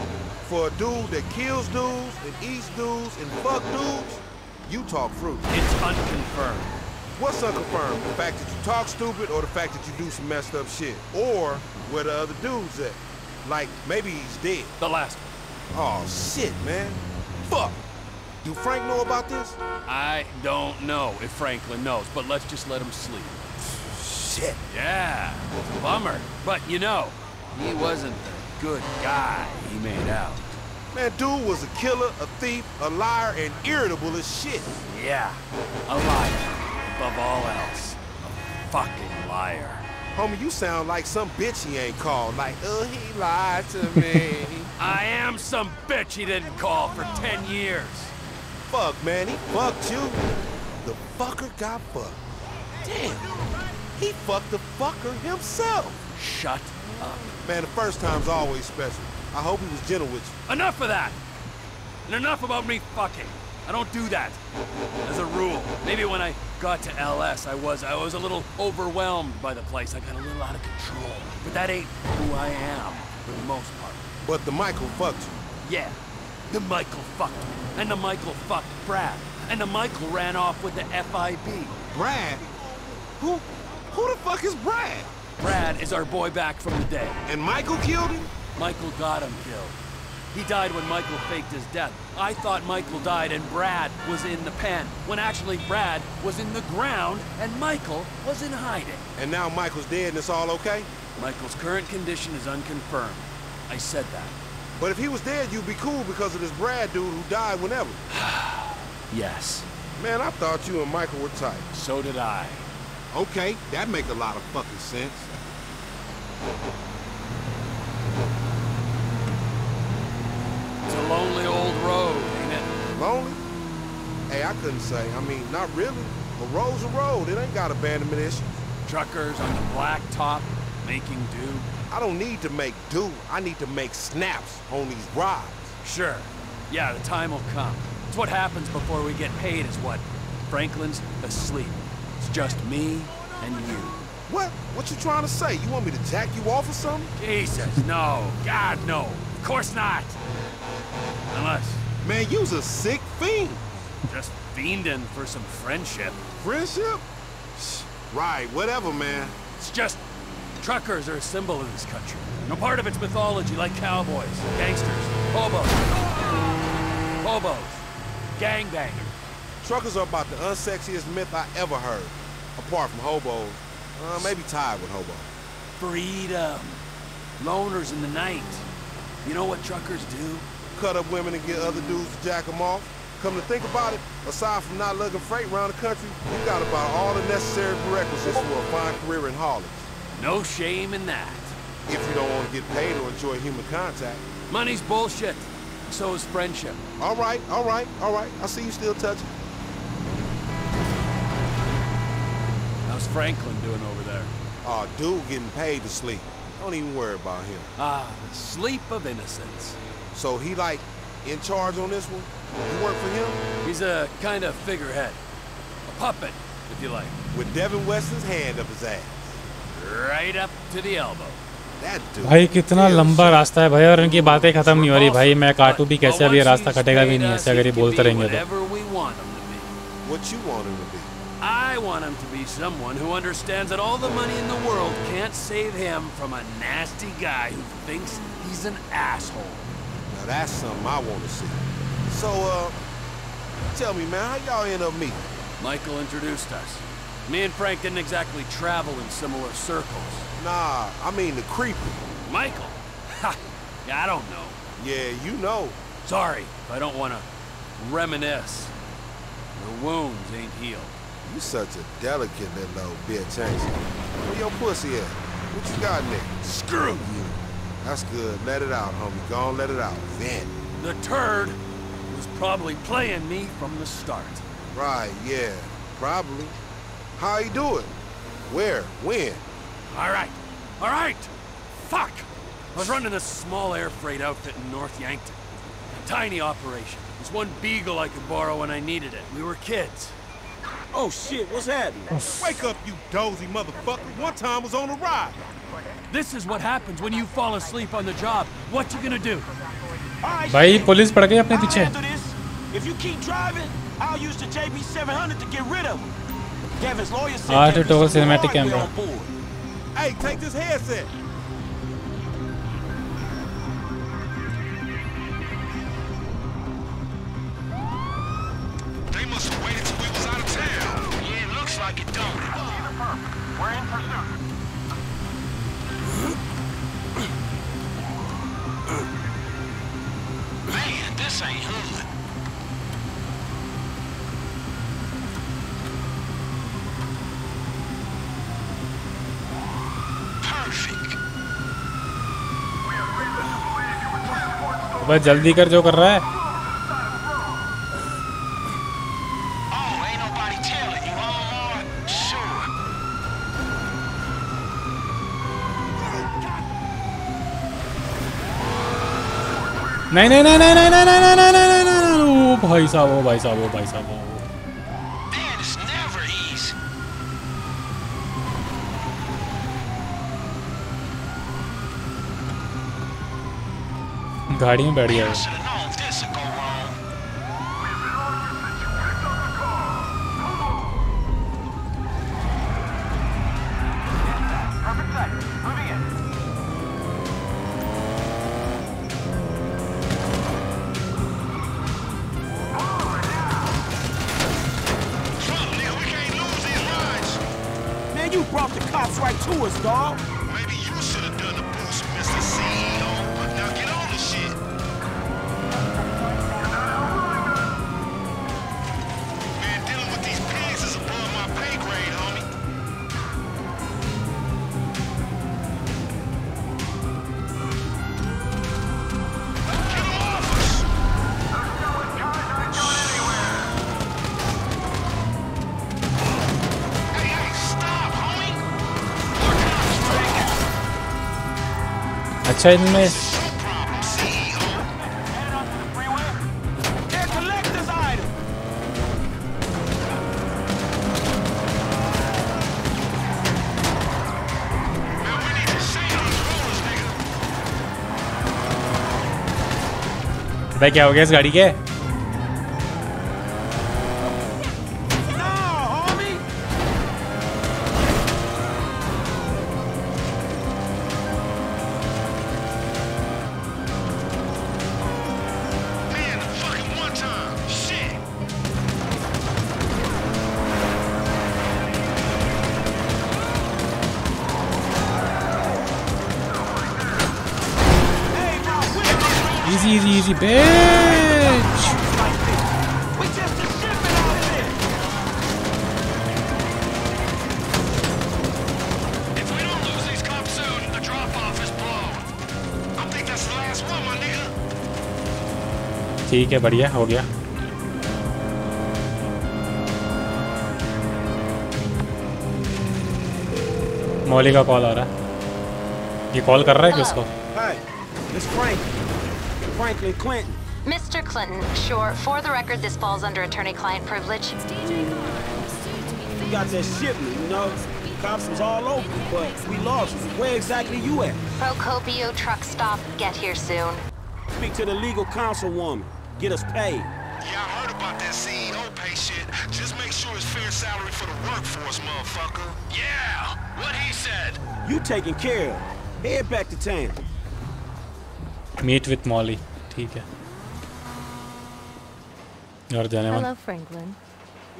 for a dude that kills dudes and eats dudes and fuck dudes, you talk fruit. It's unconfirmed. What's unconfirmed? The fact that you talk stupid, or the fact that you do some messed up shit, or where the other dude's at? Like maybe he's dead. The last one. Oh shit, man. Fuck. Do Frank know about this? I don't know if Franklin knows, but let's just let him sleep. Shit. Yeah. Bummer. But you know, he wasn't the good guy he made out. Man, dude was a killer, a thief, a liar, and irritable as shit. Yeah, a liar. Above all else, a fucking liar. Homie, you sound like some bitch he ain't called. Like, oh, he lied to me. I am some bitch he didn't call for 10 years. Fuck, man, he fucked you. The fucker got fucked. Damn, he fucked the fucker himself. Shut up. Man, the first time's always special. I hope he was gentle with you. Enough of that! And enough about me fucking. I don't do that. As a rule. Maybe when I got to LS, I was a little overwhelmed by the place. I got a little out of control. But that ain't who I am, for the most part. But the Michael fucked you. Yeah. The Michael fucked me. And the Michael fucked Brad. And the Michael ran off with the FIB. Brad? Who the fuck is Brad? Brad is our boy back from the dead. And Michael killed him? Michael got him killed. He died when Michael faked his death. I thought Michael died and Brad was in the pen, when actually Brad was in the ground and Michael was in hiding. And now Michael's dead and it's all okay? Michael's current condition is unconfirmed. I said that. But if he was dead, you'd be cool because of this Brad dude who died whenever. Yes. Man, I thought you and Michael were tight. So did I. Okay, that makes a lot of fucking sense. It's a lonely old road, ain't it? Lonely? Hey, I couldn't say. I mean, not really. A road's a road. It ain't got abandonment issues. Truckers on the blacktop making do. I don't need to make do. I need to make snaps on these rides. Sure. Yeah, the time will come. It's what happens before we get paid is what? Franklin's asleep. It's just me and you. What? What you trying to say? You want me to jack you off or something? Jesus, no. God, no. Of course not. Unless... Man, you's a sick fiend. Just fiending for some friendship. Friendship? Right, whatever, man. It's just... Truckers are a symbol of this country. And a part of its mythology, like cowboys, gangsters, hobos, gangbangers. Truckers are about the unsexiest myth I ever heard. Apart from hobos. Maybe tied with hobos. Freedom. Loners in the night. You know what truckers do? Cut up women and get other dudes to jack them off. Come to think about it, aside from not lugging freight around the country, you got about all the necessary prerequisites for a fine career in haulage. No shame in that. If you don't want to get paid or enjoy human contact. Money's bullshit. So is friendship. All right. I see you still touching. How's Franklin doing over there? Aw, dude getting paid to sleep. Don't even worry about him. Ah, the sleep of innocence. So he, like, in charge on this one? You work for him? He's a kind of figurehead. A puppet, if you like. With Devin Weston's hand up his ass. Right up to the elbow. भाई कितना लंबा रास्ता है भाई और इनकी बातें खत्म नहीं हो रही भाई मैं काटू भी कैसे अब ये रास्ता कटेगा भी नहीं ऐसे अगर ये बोलते रहेंगे तो Me and Frank didn't exactly travel in similar circles. Nah, I mean the creeper. Michael? Ha! I don't know. Yeah, you know. Sorry, but I don't want to reminisce. The wounds ain't healed. You such a delicate little old bitch, ain't you? Where your pussy at? What you got in there? Screw you. That's good. Let it out, homie. Go on, let it out. Then. The turd was probably playing me from the start. Right, yeah. Probably. How you do it? Where? When? All right. Fuck! I was running this small air freight outfit in North Yankton. A tiny operation. There's one beagle I could borrow when I needed it. We were kids. Oh shit, what's happening? Wake up, you dozy motherfucker. One time was on a ride. This is what happens when you fall asleep on the job. What you gonna do? Bhai, police pad gayi apne piche. If you keep driving, I'll use the JB700 to get rid of him. Devin's lawyer said total cinematic camera. Hey, take this headset. They must have waited till we was out of town. Yeah, it looks like it, don't it? We're in pursuit. say who. बस जल्दी कर जो कर रहा है. नहीं नहीं नहीं नहीं नहीं नहीं नहीं नहीं नहीं नहीं. ओ भाई साहब, ओ भाई साहब, ओ भाई साहब. गाड़ी में बैठ गया है. Man, you brought the cops right to us, dog. Maybe you should have done the boost, Mr. CEO. Now get on the shit. Man, dealing with these pigs is above my pay grade, homie. Get him off us. Guys ain't going anywhere. Hey, hey, stop, homie. Look out, I tried to miss. भाई क्या हो गया इस गाड़ी के. ठीक है, बढ़िया हो गया. मौली का कॉल आ रहा है. ये कॉल कर रहा है कि उसको. Hi, Miss Franklin. Franklin Clinton. Mr. Clinton, sure. For the record, this falls under attorney-client privilege. We got that shipment, you know. Cops was all over, but we lost. Where exactly you at? Procopio truck stop. Get here soon. Speak to the legal counsel woman. Get us paid. Yeah, I heard about that CEO pay shit. Just make sure it's fair salary for the workforce, motherfucker. Yeah, what he said. You taken care of. Head back to town. Meet with Molly. ठीक है. और जाने वाला. Hello, Franklin.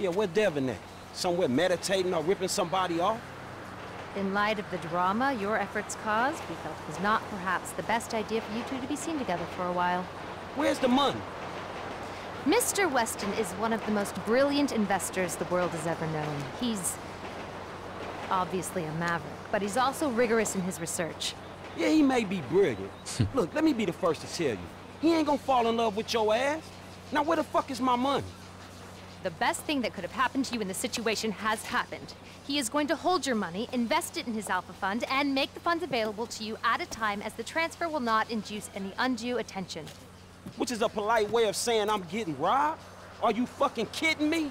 Yeah, where Devin at? Somewhere meditating or ripping somebody off? In light of the drama your efforts caused, we felt it was not perhaps the best idea for you two to be seen together for a while. Where's the money? Mr. Weston is one of the most brilliant investors the world has ever known. He's obviously a maverick, but he's also rigorous in his research. Yeah, he may be brilliant. Look, let me be the first to tell you. He ain't gonna fall in love with your ass. Now where the fuck is my money? The best thing that could have happened to you in this situation has happened. He is going to hold your money, invest it in his Alpha Fund, and make the funds available to you at a time as the transfer will not induce any undue attention. Which is a polite way of saying I'm getting robbed? Are you fucking kidding me?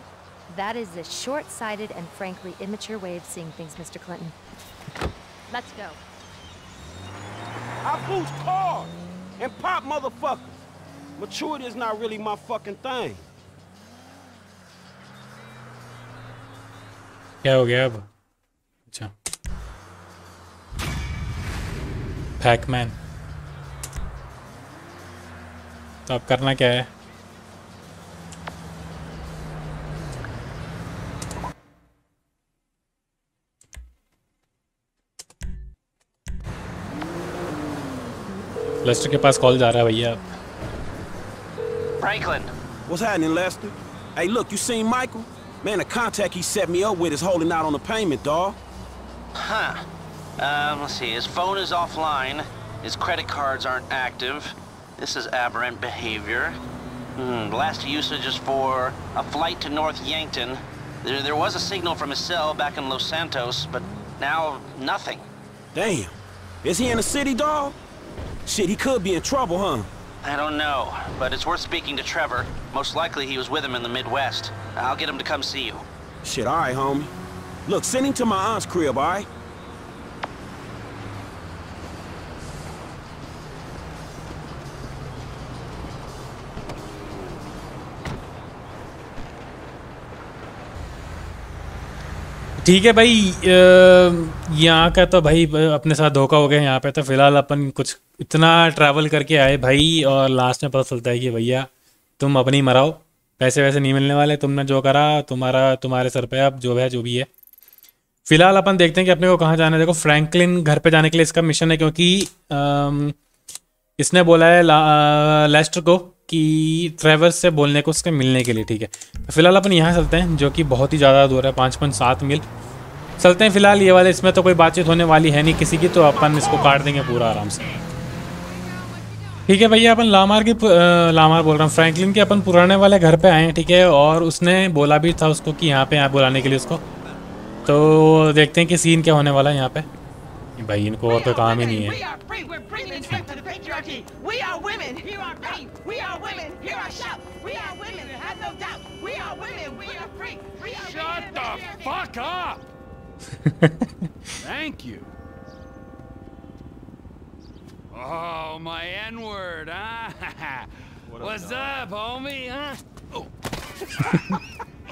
That is a short-sighted and frankly immature way of seeing things, Mr. Clinton. Let's go. I boost cars and pop motherfuckers. Maturity is not really my fucking thing. क्या हो गया अब. अच्छा, Pac-Man. तो अब करना क्या है. लेस्टर के पास कॉल जा रहा है भैया. Franklin. What's happening, Lester? Hey, look, you seen Michael? Man, the contact he set me up with is holding out on the payment, dawg. Huh. Let's see, his phone is offline. His credit cards aren't active. This is aberrant behavior. Last usage is for a flight to North Yankton. There was a signal from his cell back in Los Santos, but now nothing. Damn. Is he in the city, dawg? Shit, he could be in trouble, huh? I don't know, but it's worth speaking to Trevor. Most likely he was with him in the Midwest. I'll get him to come see you. Shit, all right, homie. Look, send him to my aunt's crib, all right? ठीक है भाई यहाँ का तो भाई अपने साथ धोखा हो गया यहाँ पे तो फिलहाल अपन कुछ इतना ट्रैवल करके आए भाई और लास्ट में पता चलता है कि भैया तुम अपनी मराओ पैसे वैसे नहीं मिलने वाले तुमने जो करा तुम्हारे सर पे अब जो भी है फिलहाल अपन देखते हैं कि अपने को कहाँ जाना है देखो फ्रैंकलिन घर पे जाने के लिए इसका मिशन है क्योंकि इसने बोला है लेस्टर को कि ट्रेवर से बोलने को उसके मिलने के लिए ठीक है तो फिलहाल अपन यहाँ चलते हैं जो कि बहुत ही ज़्यादा दूर है 5.7 मील चलते हैं फिलहाल ये वाले इसमें तो कोई बातचीत होने वाली है नहीं किसी की तो अपन इसको काट देंगे पूरा आराम से ठीक है भैया अपन लामार बोल रहा हूँ फ्रैंकलिन के अपन पुराने वाले घर पर आए हैं ठीक है और उसने बोला भी था उसको कि यहाँ पर बुलाने के लिए उसको तो देखते हैं कि सीन क्या होने वाला है यहाँ पर भाई इनको और तो काम ही नहीं है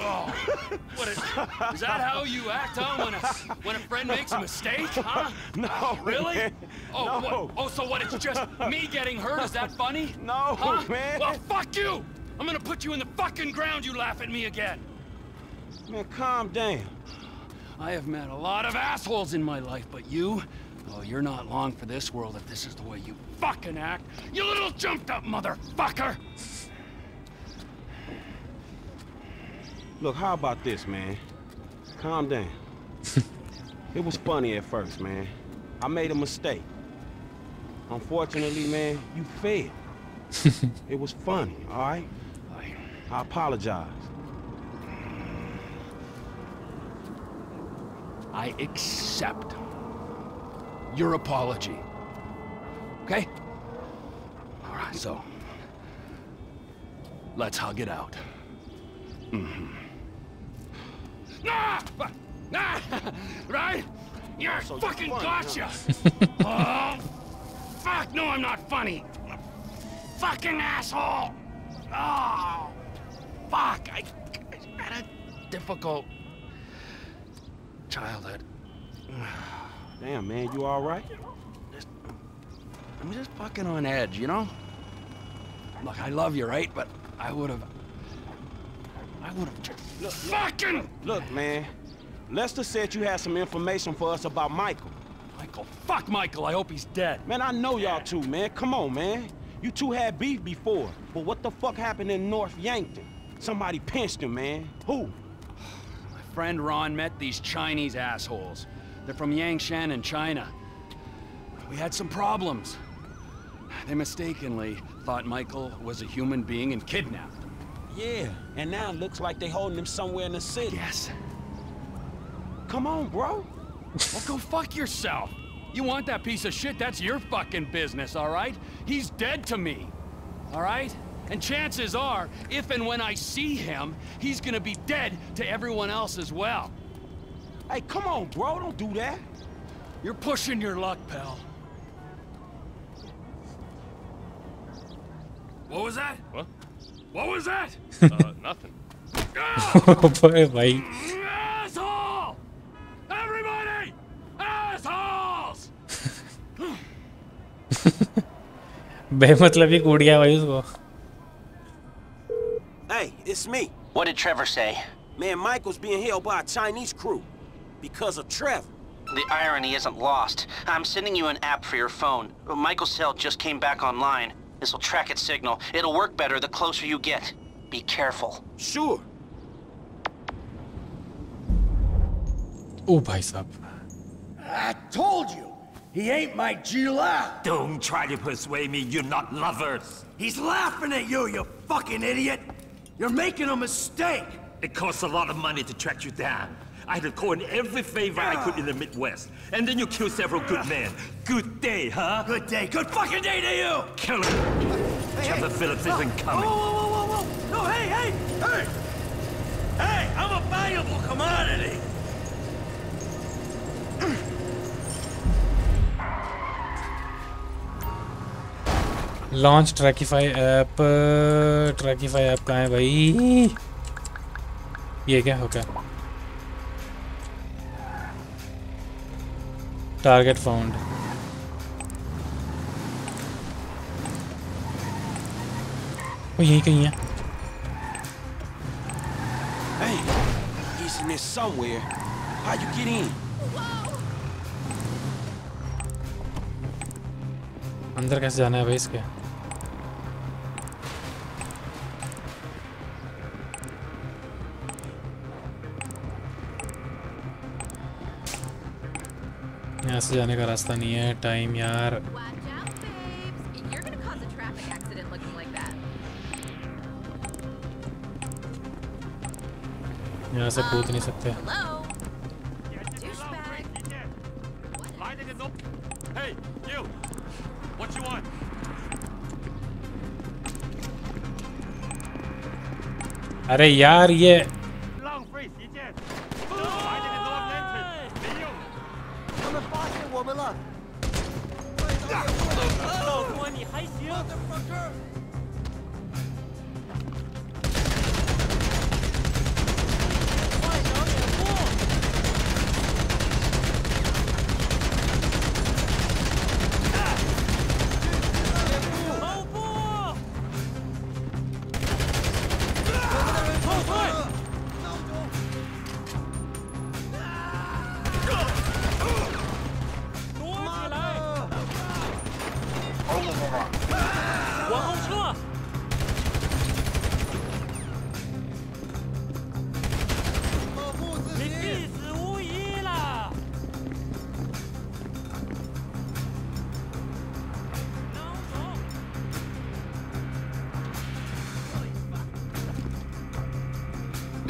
Oh, what a, is that how you act on when a friend makes a mistake, huh? No, really? Man. Oh, no. What? Oh, so what? It's just me getting hurt? Is that funny? No, huh? Man. Well, fuck you! I'm gonna put you in the fucking ground. You laugh at me again. Man, calm down. I have met a lot of assholes in my life, but you, oh, you're not long for this world if this is the way you fucking act. You little jumped-up motherfucker! Look, how about this, man? Calm down. It was funny at first, man. I made a mistake. Unfortunately, man, you failed. It was funny, all right? I apologize. I accept your apology. Okay? All right, so let's hug it out. Mm-hmm. Nah, right? You're so fucking funny, gotcha. Huh? Oh, fuck! No, I'm not funny. Fucking asshole! Oh, fuck! I had a difficult childhood. Damn, man, you all right? I'm just fucking on edge, you know. Look, I love you, right? But I would have fucking look, man. Lester said you had some information for us about Michael. Michael, fuck Michael. I hope he's dead. Man, I know y'all two, man. Come on, man. You two had beef before, but what the fuck happened in North Yankton? Somebody pinched him, man. Who? My friend Ron met these Chinese assholes. They're from Yangshan in China. We had some problems. They mistakenly thought Michael was a human being and kidnapped. Yeah, and now it looks like they holding him somewhere in the city. Yes. Come on, bro. Well, go fuck yourself. You want that piece of shit, that's your fucking business, all right? He's dead to me, all right? And chances are, if and when I see him, he's gonna be dead to everyone else as well. Hey, come on, bro, don't do that. You're pushing your luck, pal. What was that? What? What was that? Nothing. Oh boy, mate. Asshole! Everybody! Assholes! Hey, it's me. What did Trevor say? Man, Michael's being held by a Chinese crew. Because of Trevor. The irony isn't lost. I'm sending you an app for your phone. Michael's cell just came back online. This will track its signal. It'll work better the closer you get. Be careful. Sure. Oh, bicep. I told you, he ain't my Gila. Don't try to persuade me you're not lovers. He's laughing at you, you fucking idiot. You're making a mistake. It costs a lot of money to track you down. I had to call in every favor I could in the Midwest. And then you killed several good men. Good day, huh? Good day. Good fucking day to you! Kill him! Hey, Trevor Phillips isn't coming. Whoa! No, hey! Hey, I'm a valuable commodity! Launch Trackify app. Trackify app कहाँ है भाई? ये क्या हो गया? Target found. Oh, यही कहीं है. Hey, he's in there somewhere. How you get in? अंदर कैसे जाना है भाई इसके? यहाँ से जाने का रास्ता नहीं है. टाइम यार. यहाँ से कूद नहीं सकते. अरे यार ये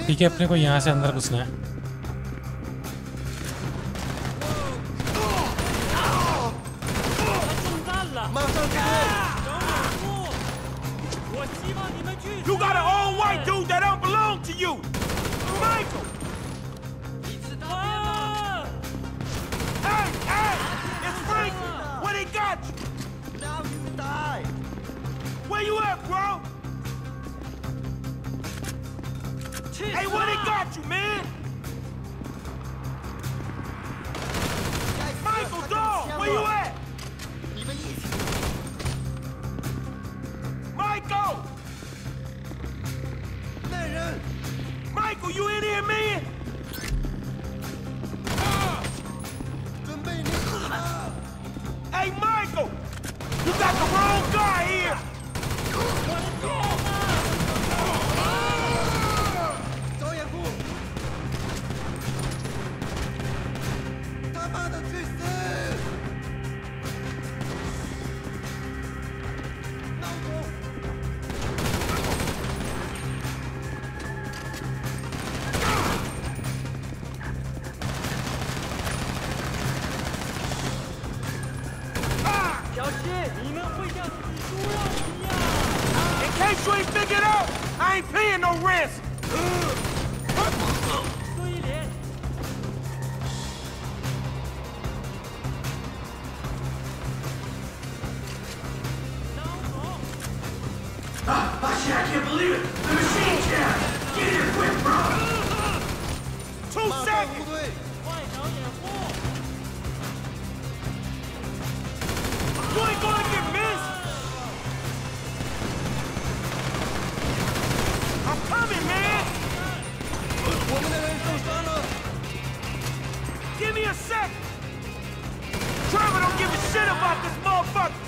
ठीक है. अपने को यहाँ से अंदर घुसना है. Trevor don't give a shit about this motherfucker!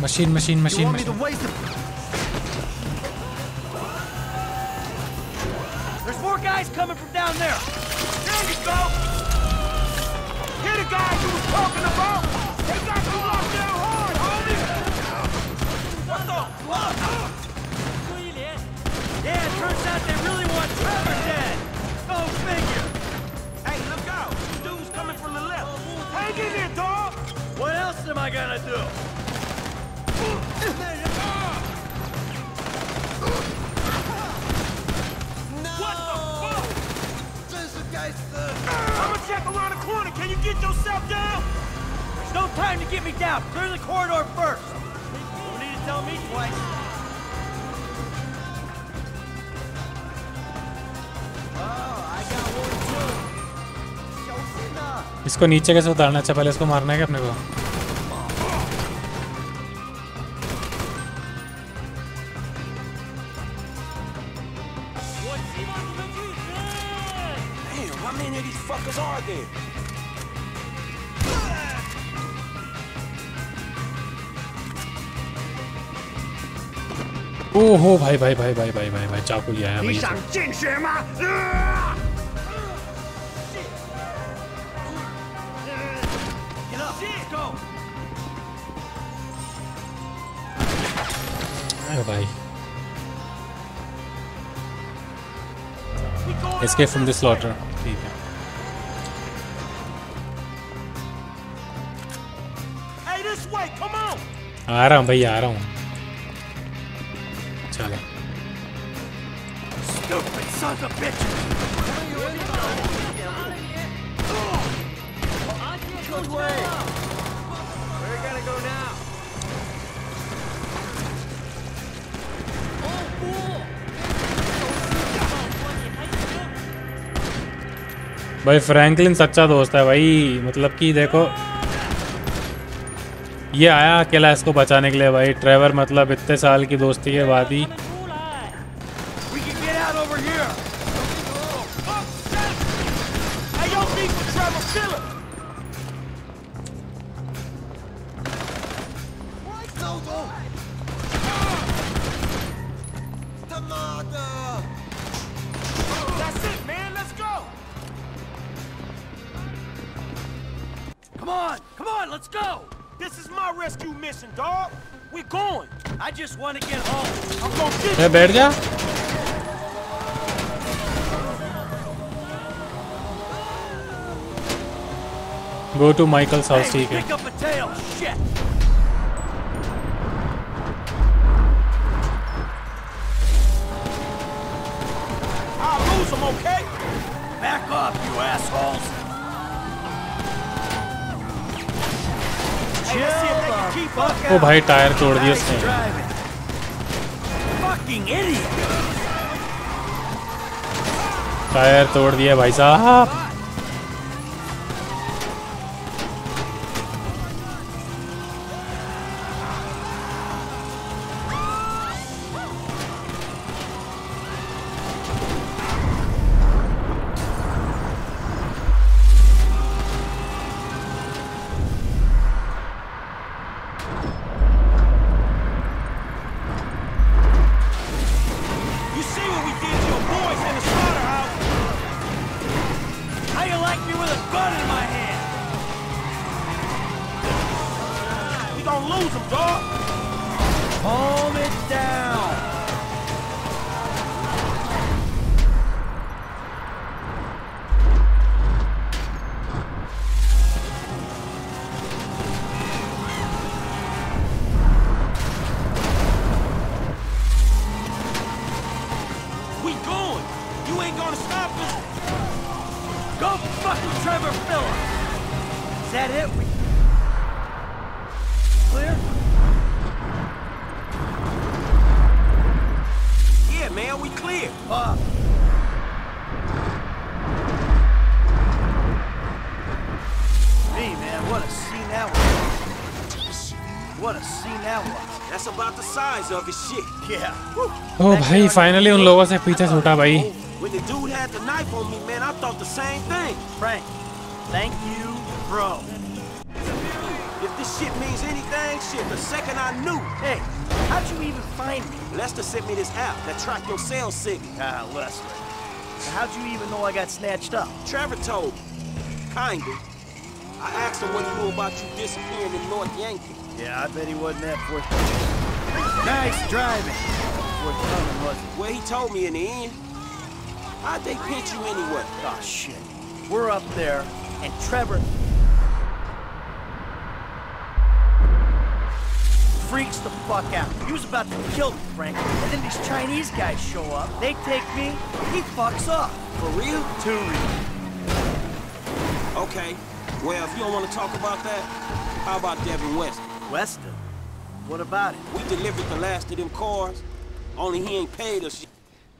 Machine. There's more guys coming from down there. There you go. Here the guys you were talking about. They got you locked down hard, homie. What the fuck? Yeah, it turns out they really want Trevor dead. Go figure. Hey, look out. Two dudes coming from the left. Hang in there, dog. What else am I gonna do? There you go. No. What the fuck? This is against the... I'm gonna check around the corner. Can you get yourself down? There's no time to get me down. Clear the corridor first. You need to tell me twice. इसको नीचे कैसे उतारना है? अच्छा पहले इसको मारना है क्या अपने को? ओहो भाई भाई भाई भाई भाई भाई भाई चाकू लिया है भाई। भाई escape from the slaughter ठीक है। आ रहा हूँ भाई आ रहा हूँ चलो भाई फ्रैंकलिन सच्चा दोस्त है भाई मतलब कि देखो ये आया अकेला इसको बचाने के लिए भाई ट्रेवर मतलब इतने साल की दोस्ती के बाद ही बैठ जा गो टू माइकल हाउस ठीक है ओ भाई टायर तोड़ दिया उसने टायर तोड़ दिया भाई साहब Oh, भाई फाइनली उन लोगों से पीछे छूटा भाई If this shit means anything, shit, the second I knew. Hey, how'd you even find me? Lester sent me this app that tracked your cell signal. Ah, Lester. How'd you even know I got snatched up? Trevor told me. Kinda. I asked him what he knew about you disappearing in North Yankton. Yeah, I bet he wasn't that forthcoming. Nice driving. Forthcoming, wasn't it? Well, he told me in the end. How'd they pinch you anyway? Oh, shit. We're up there, and Trevor freaks the fuck out. He was about to kill me, Franklin. And then these Chinese guys show up. They take me. He fucks up. For real? Too real. Okay. Well, if you don't want to talk about that, how about Devin Weston? Weston? What about it? We delivered the last of them cars. Only he ain't paid us. All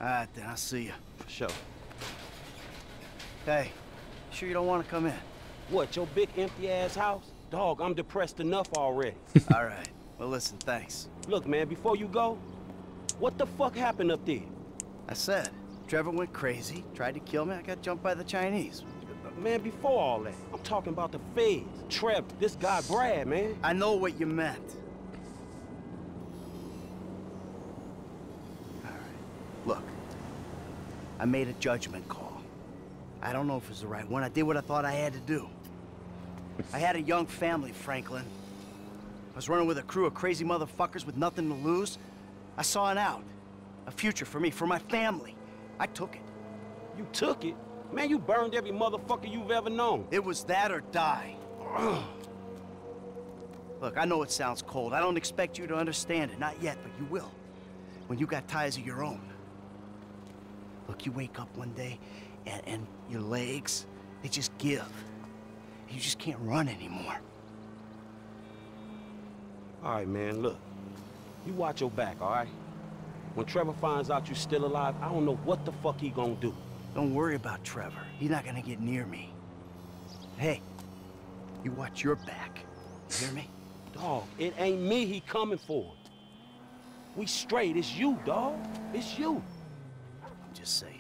right, then. I'll see you. For sure. Hey, sure you don't want to come in? What, your big empty-ass house? Dog, I'm depressed enough already. All right. Well, listen, thanks. Look, man, before you go, what the fuck happened up there? I said, Trevor went crazy, tried to kill me, I got jumped by the Chinese. Man, before all that, I'm talking about the FIB, Trevor, this guy Brad, man. I know what you meant. All right, look, I made a judgment call. I don't know if it was the right one. I did what I thought I had to do. I had a young family, Franklin. I was running with a crew of crazy motherfuckers with nothing to lose. I saw an out. A future for me, for my family. I took it. You took it? Man, you burned every motherfucker you've ever known. It was that or die. Look, I know it sounds cold. I don't expect you to understand it. Not yet, but you will. When you got ties of your own. Look, you wake up one day, and your legs, they just give. You just can't run anymore. All right, man, look, you watch your back, all right? When Trevor finds out you're still alive, I don't know what the fuck he gonna do. Don't worry about Trevor. He's not gonna get near me. Hey, you watch your back. You hear me? Dog, it ain't me he coming for. We straight. It's you, dog. It's you. I'm just saying.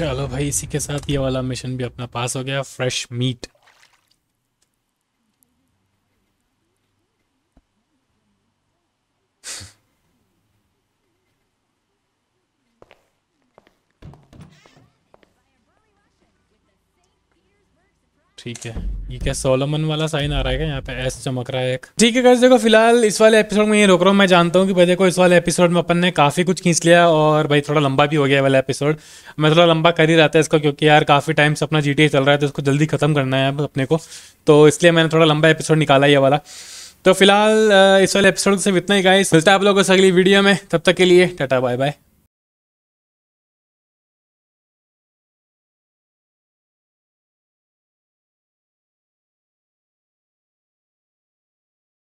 चलो भाई इसी के साथ ये वाला mission भी अपना पास हो गया फ्रेश मीट ठीक है ये क्या सोलोमन वाला साइन आ रहा है क्या यहाँ पे एस चमक रहा है एक ठीक है गाइस देखो फिलहाल इस वाले एपिसोड में ये रोक रहा हूँ मैं जानता हूँ कि भाई देखो इस वाले एपिसोड में अपन ने काफ़ी कुछ खींच लिया और भाई थोड़ा लंबा भी हो गया वाला एपिसोड मैं थोड़ा लंबा कर ही रहा था इसको क्योंकि यार काफ़ी टाइम से अपना GTA चल रहा है तो इसको जल्दी ख़त्म करना है अब अपने को तो इसलिए मैंने थोड़ा लंबा एपिसोड निकाला ये वाला तो फिलहाल इस वाले एपिसोड से इतना ही गाइस मिलता है आप लोगों से अगली वीडियो में तब तक के लिए टाटा बाय बाय